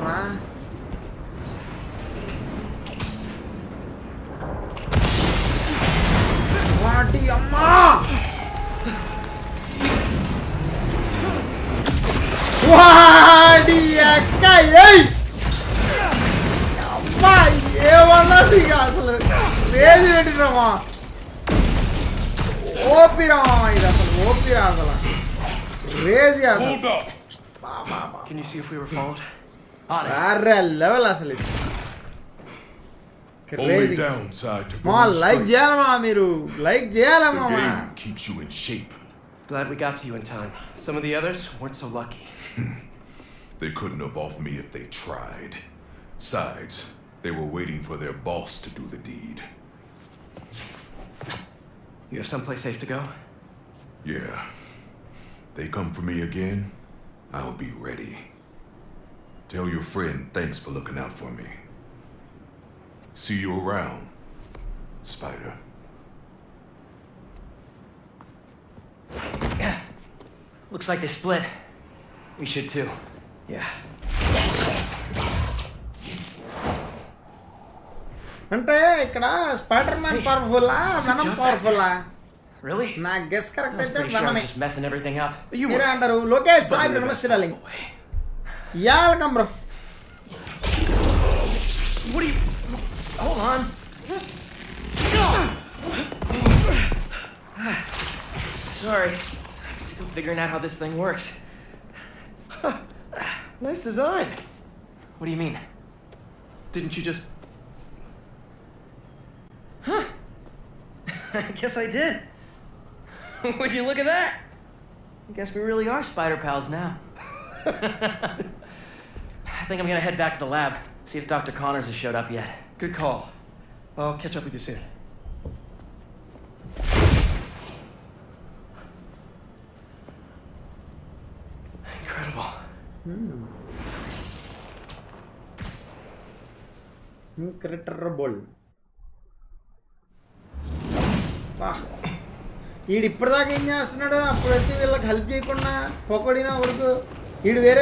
What the hell? What the heck? What the heck? Can you see if we were followed? Level Crazy. Downside to Ma, like Jalama, Miru. Like Jalama. The game keeps you in shape. Glad we got to you in time. Some of the others weren't so lucky. They couldn't have offed me if they tried. Besides, they were waiting for their boss to do the deed. You have someplace safe to go? Yeah. They come for me again? I'll be ready. Tell your friend thanks for looking out for me. See you around, Spider. Yeah. Looks like they split. We should too. Yeah. Spider-Man powerful, Venom powerful. Really? Nah, guess correct. I was pretty sure I was just messing everything up. But you were. Lokesh, I'm not selling. Y'all come, bro. What are you? Hold on. Sorry, I'm still figuring out how this thing works. Nice design. What do you mean? Didn't you just... Huh. I guess I did. Would you look at that? I guess we really are spider pals now. I think I'm gonna head back to the lab, see if Doctor Connors has showed up yet. Good call. I'll catch up with you soon. Incredible. Mm. Incredible. Wow. He'd wear a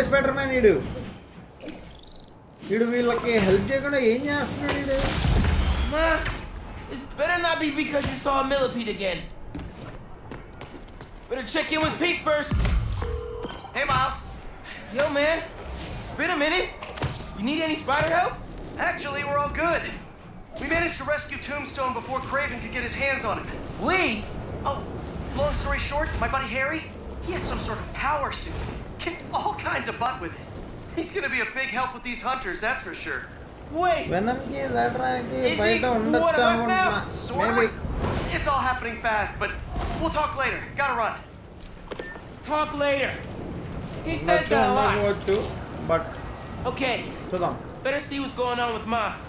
Spiderman, he'd do. He'd be like, help you gonna Ma, this better not be because you saw a millipede again. Better check in with Pete first. Hey, Miles. Yo, man. It's been a minute. You need any spider help? Actually, we're all good. We managed to rescue Tombstone before Craven could get his hands on him. We? Oh, long story short, my buddy Harry, he has some sort of power suit. Kicked all kinds of butt with it. He's gonna be a big help with these hunters, that's for sure. Wait! Is he one of us now? Sort of? It's all happening fast, but we'll talk later. Gotta run. Talk later. He said that a lot. But okay. Better see what's going on with Ma.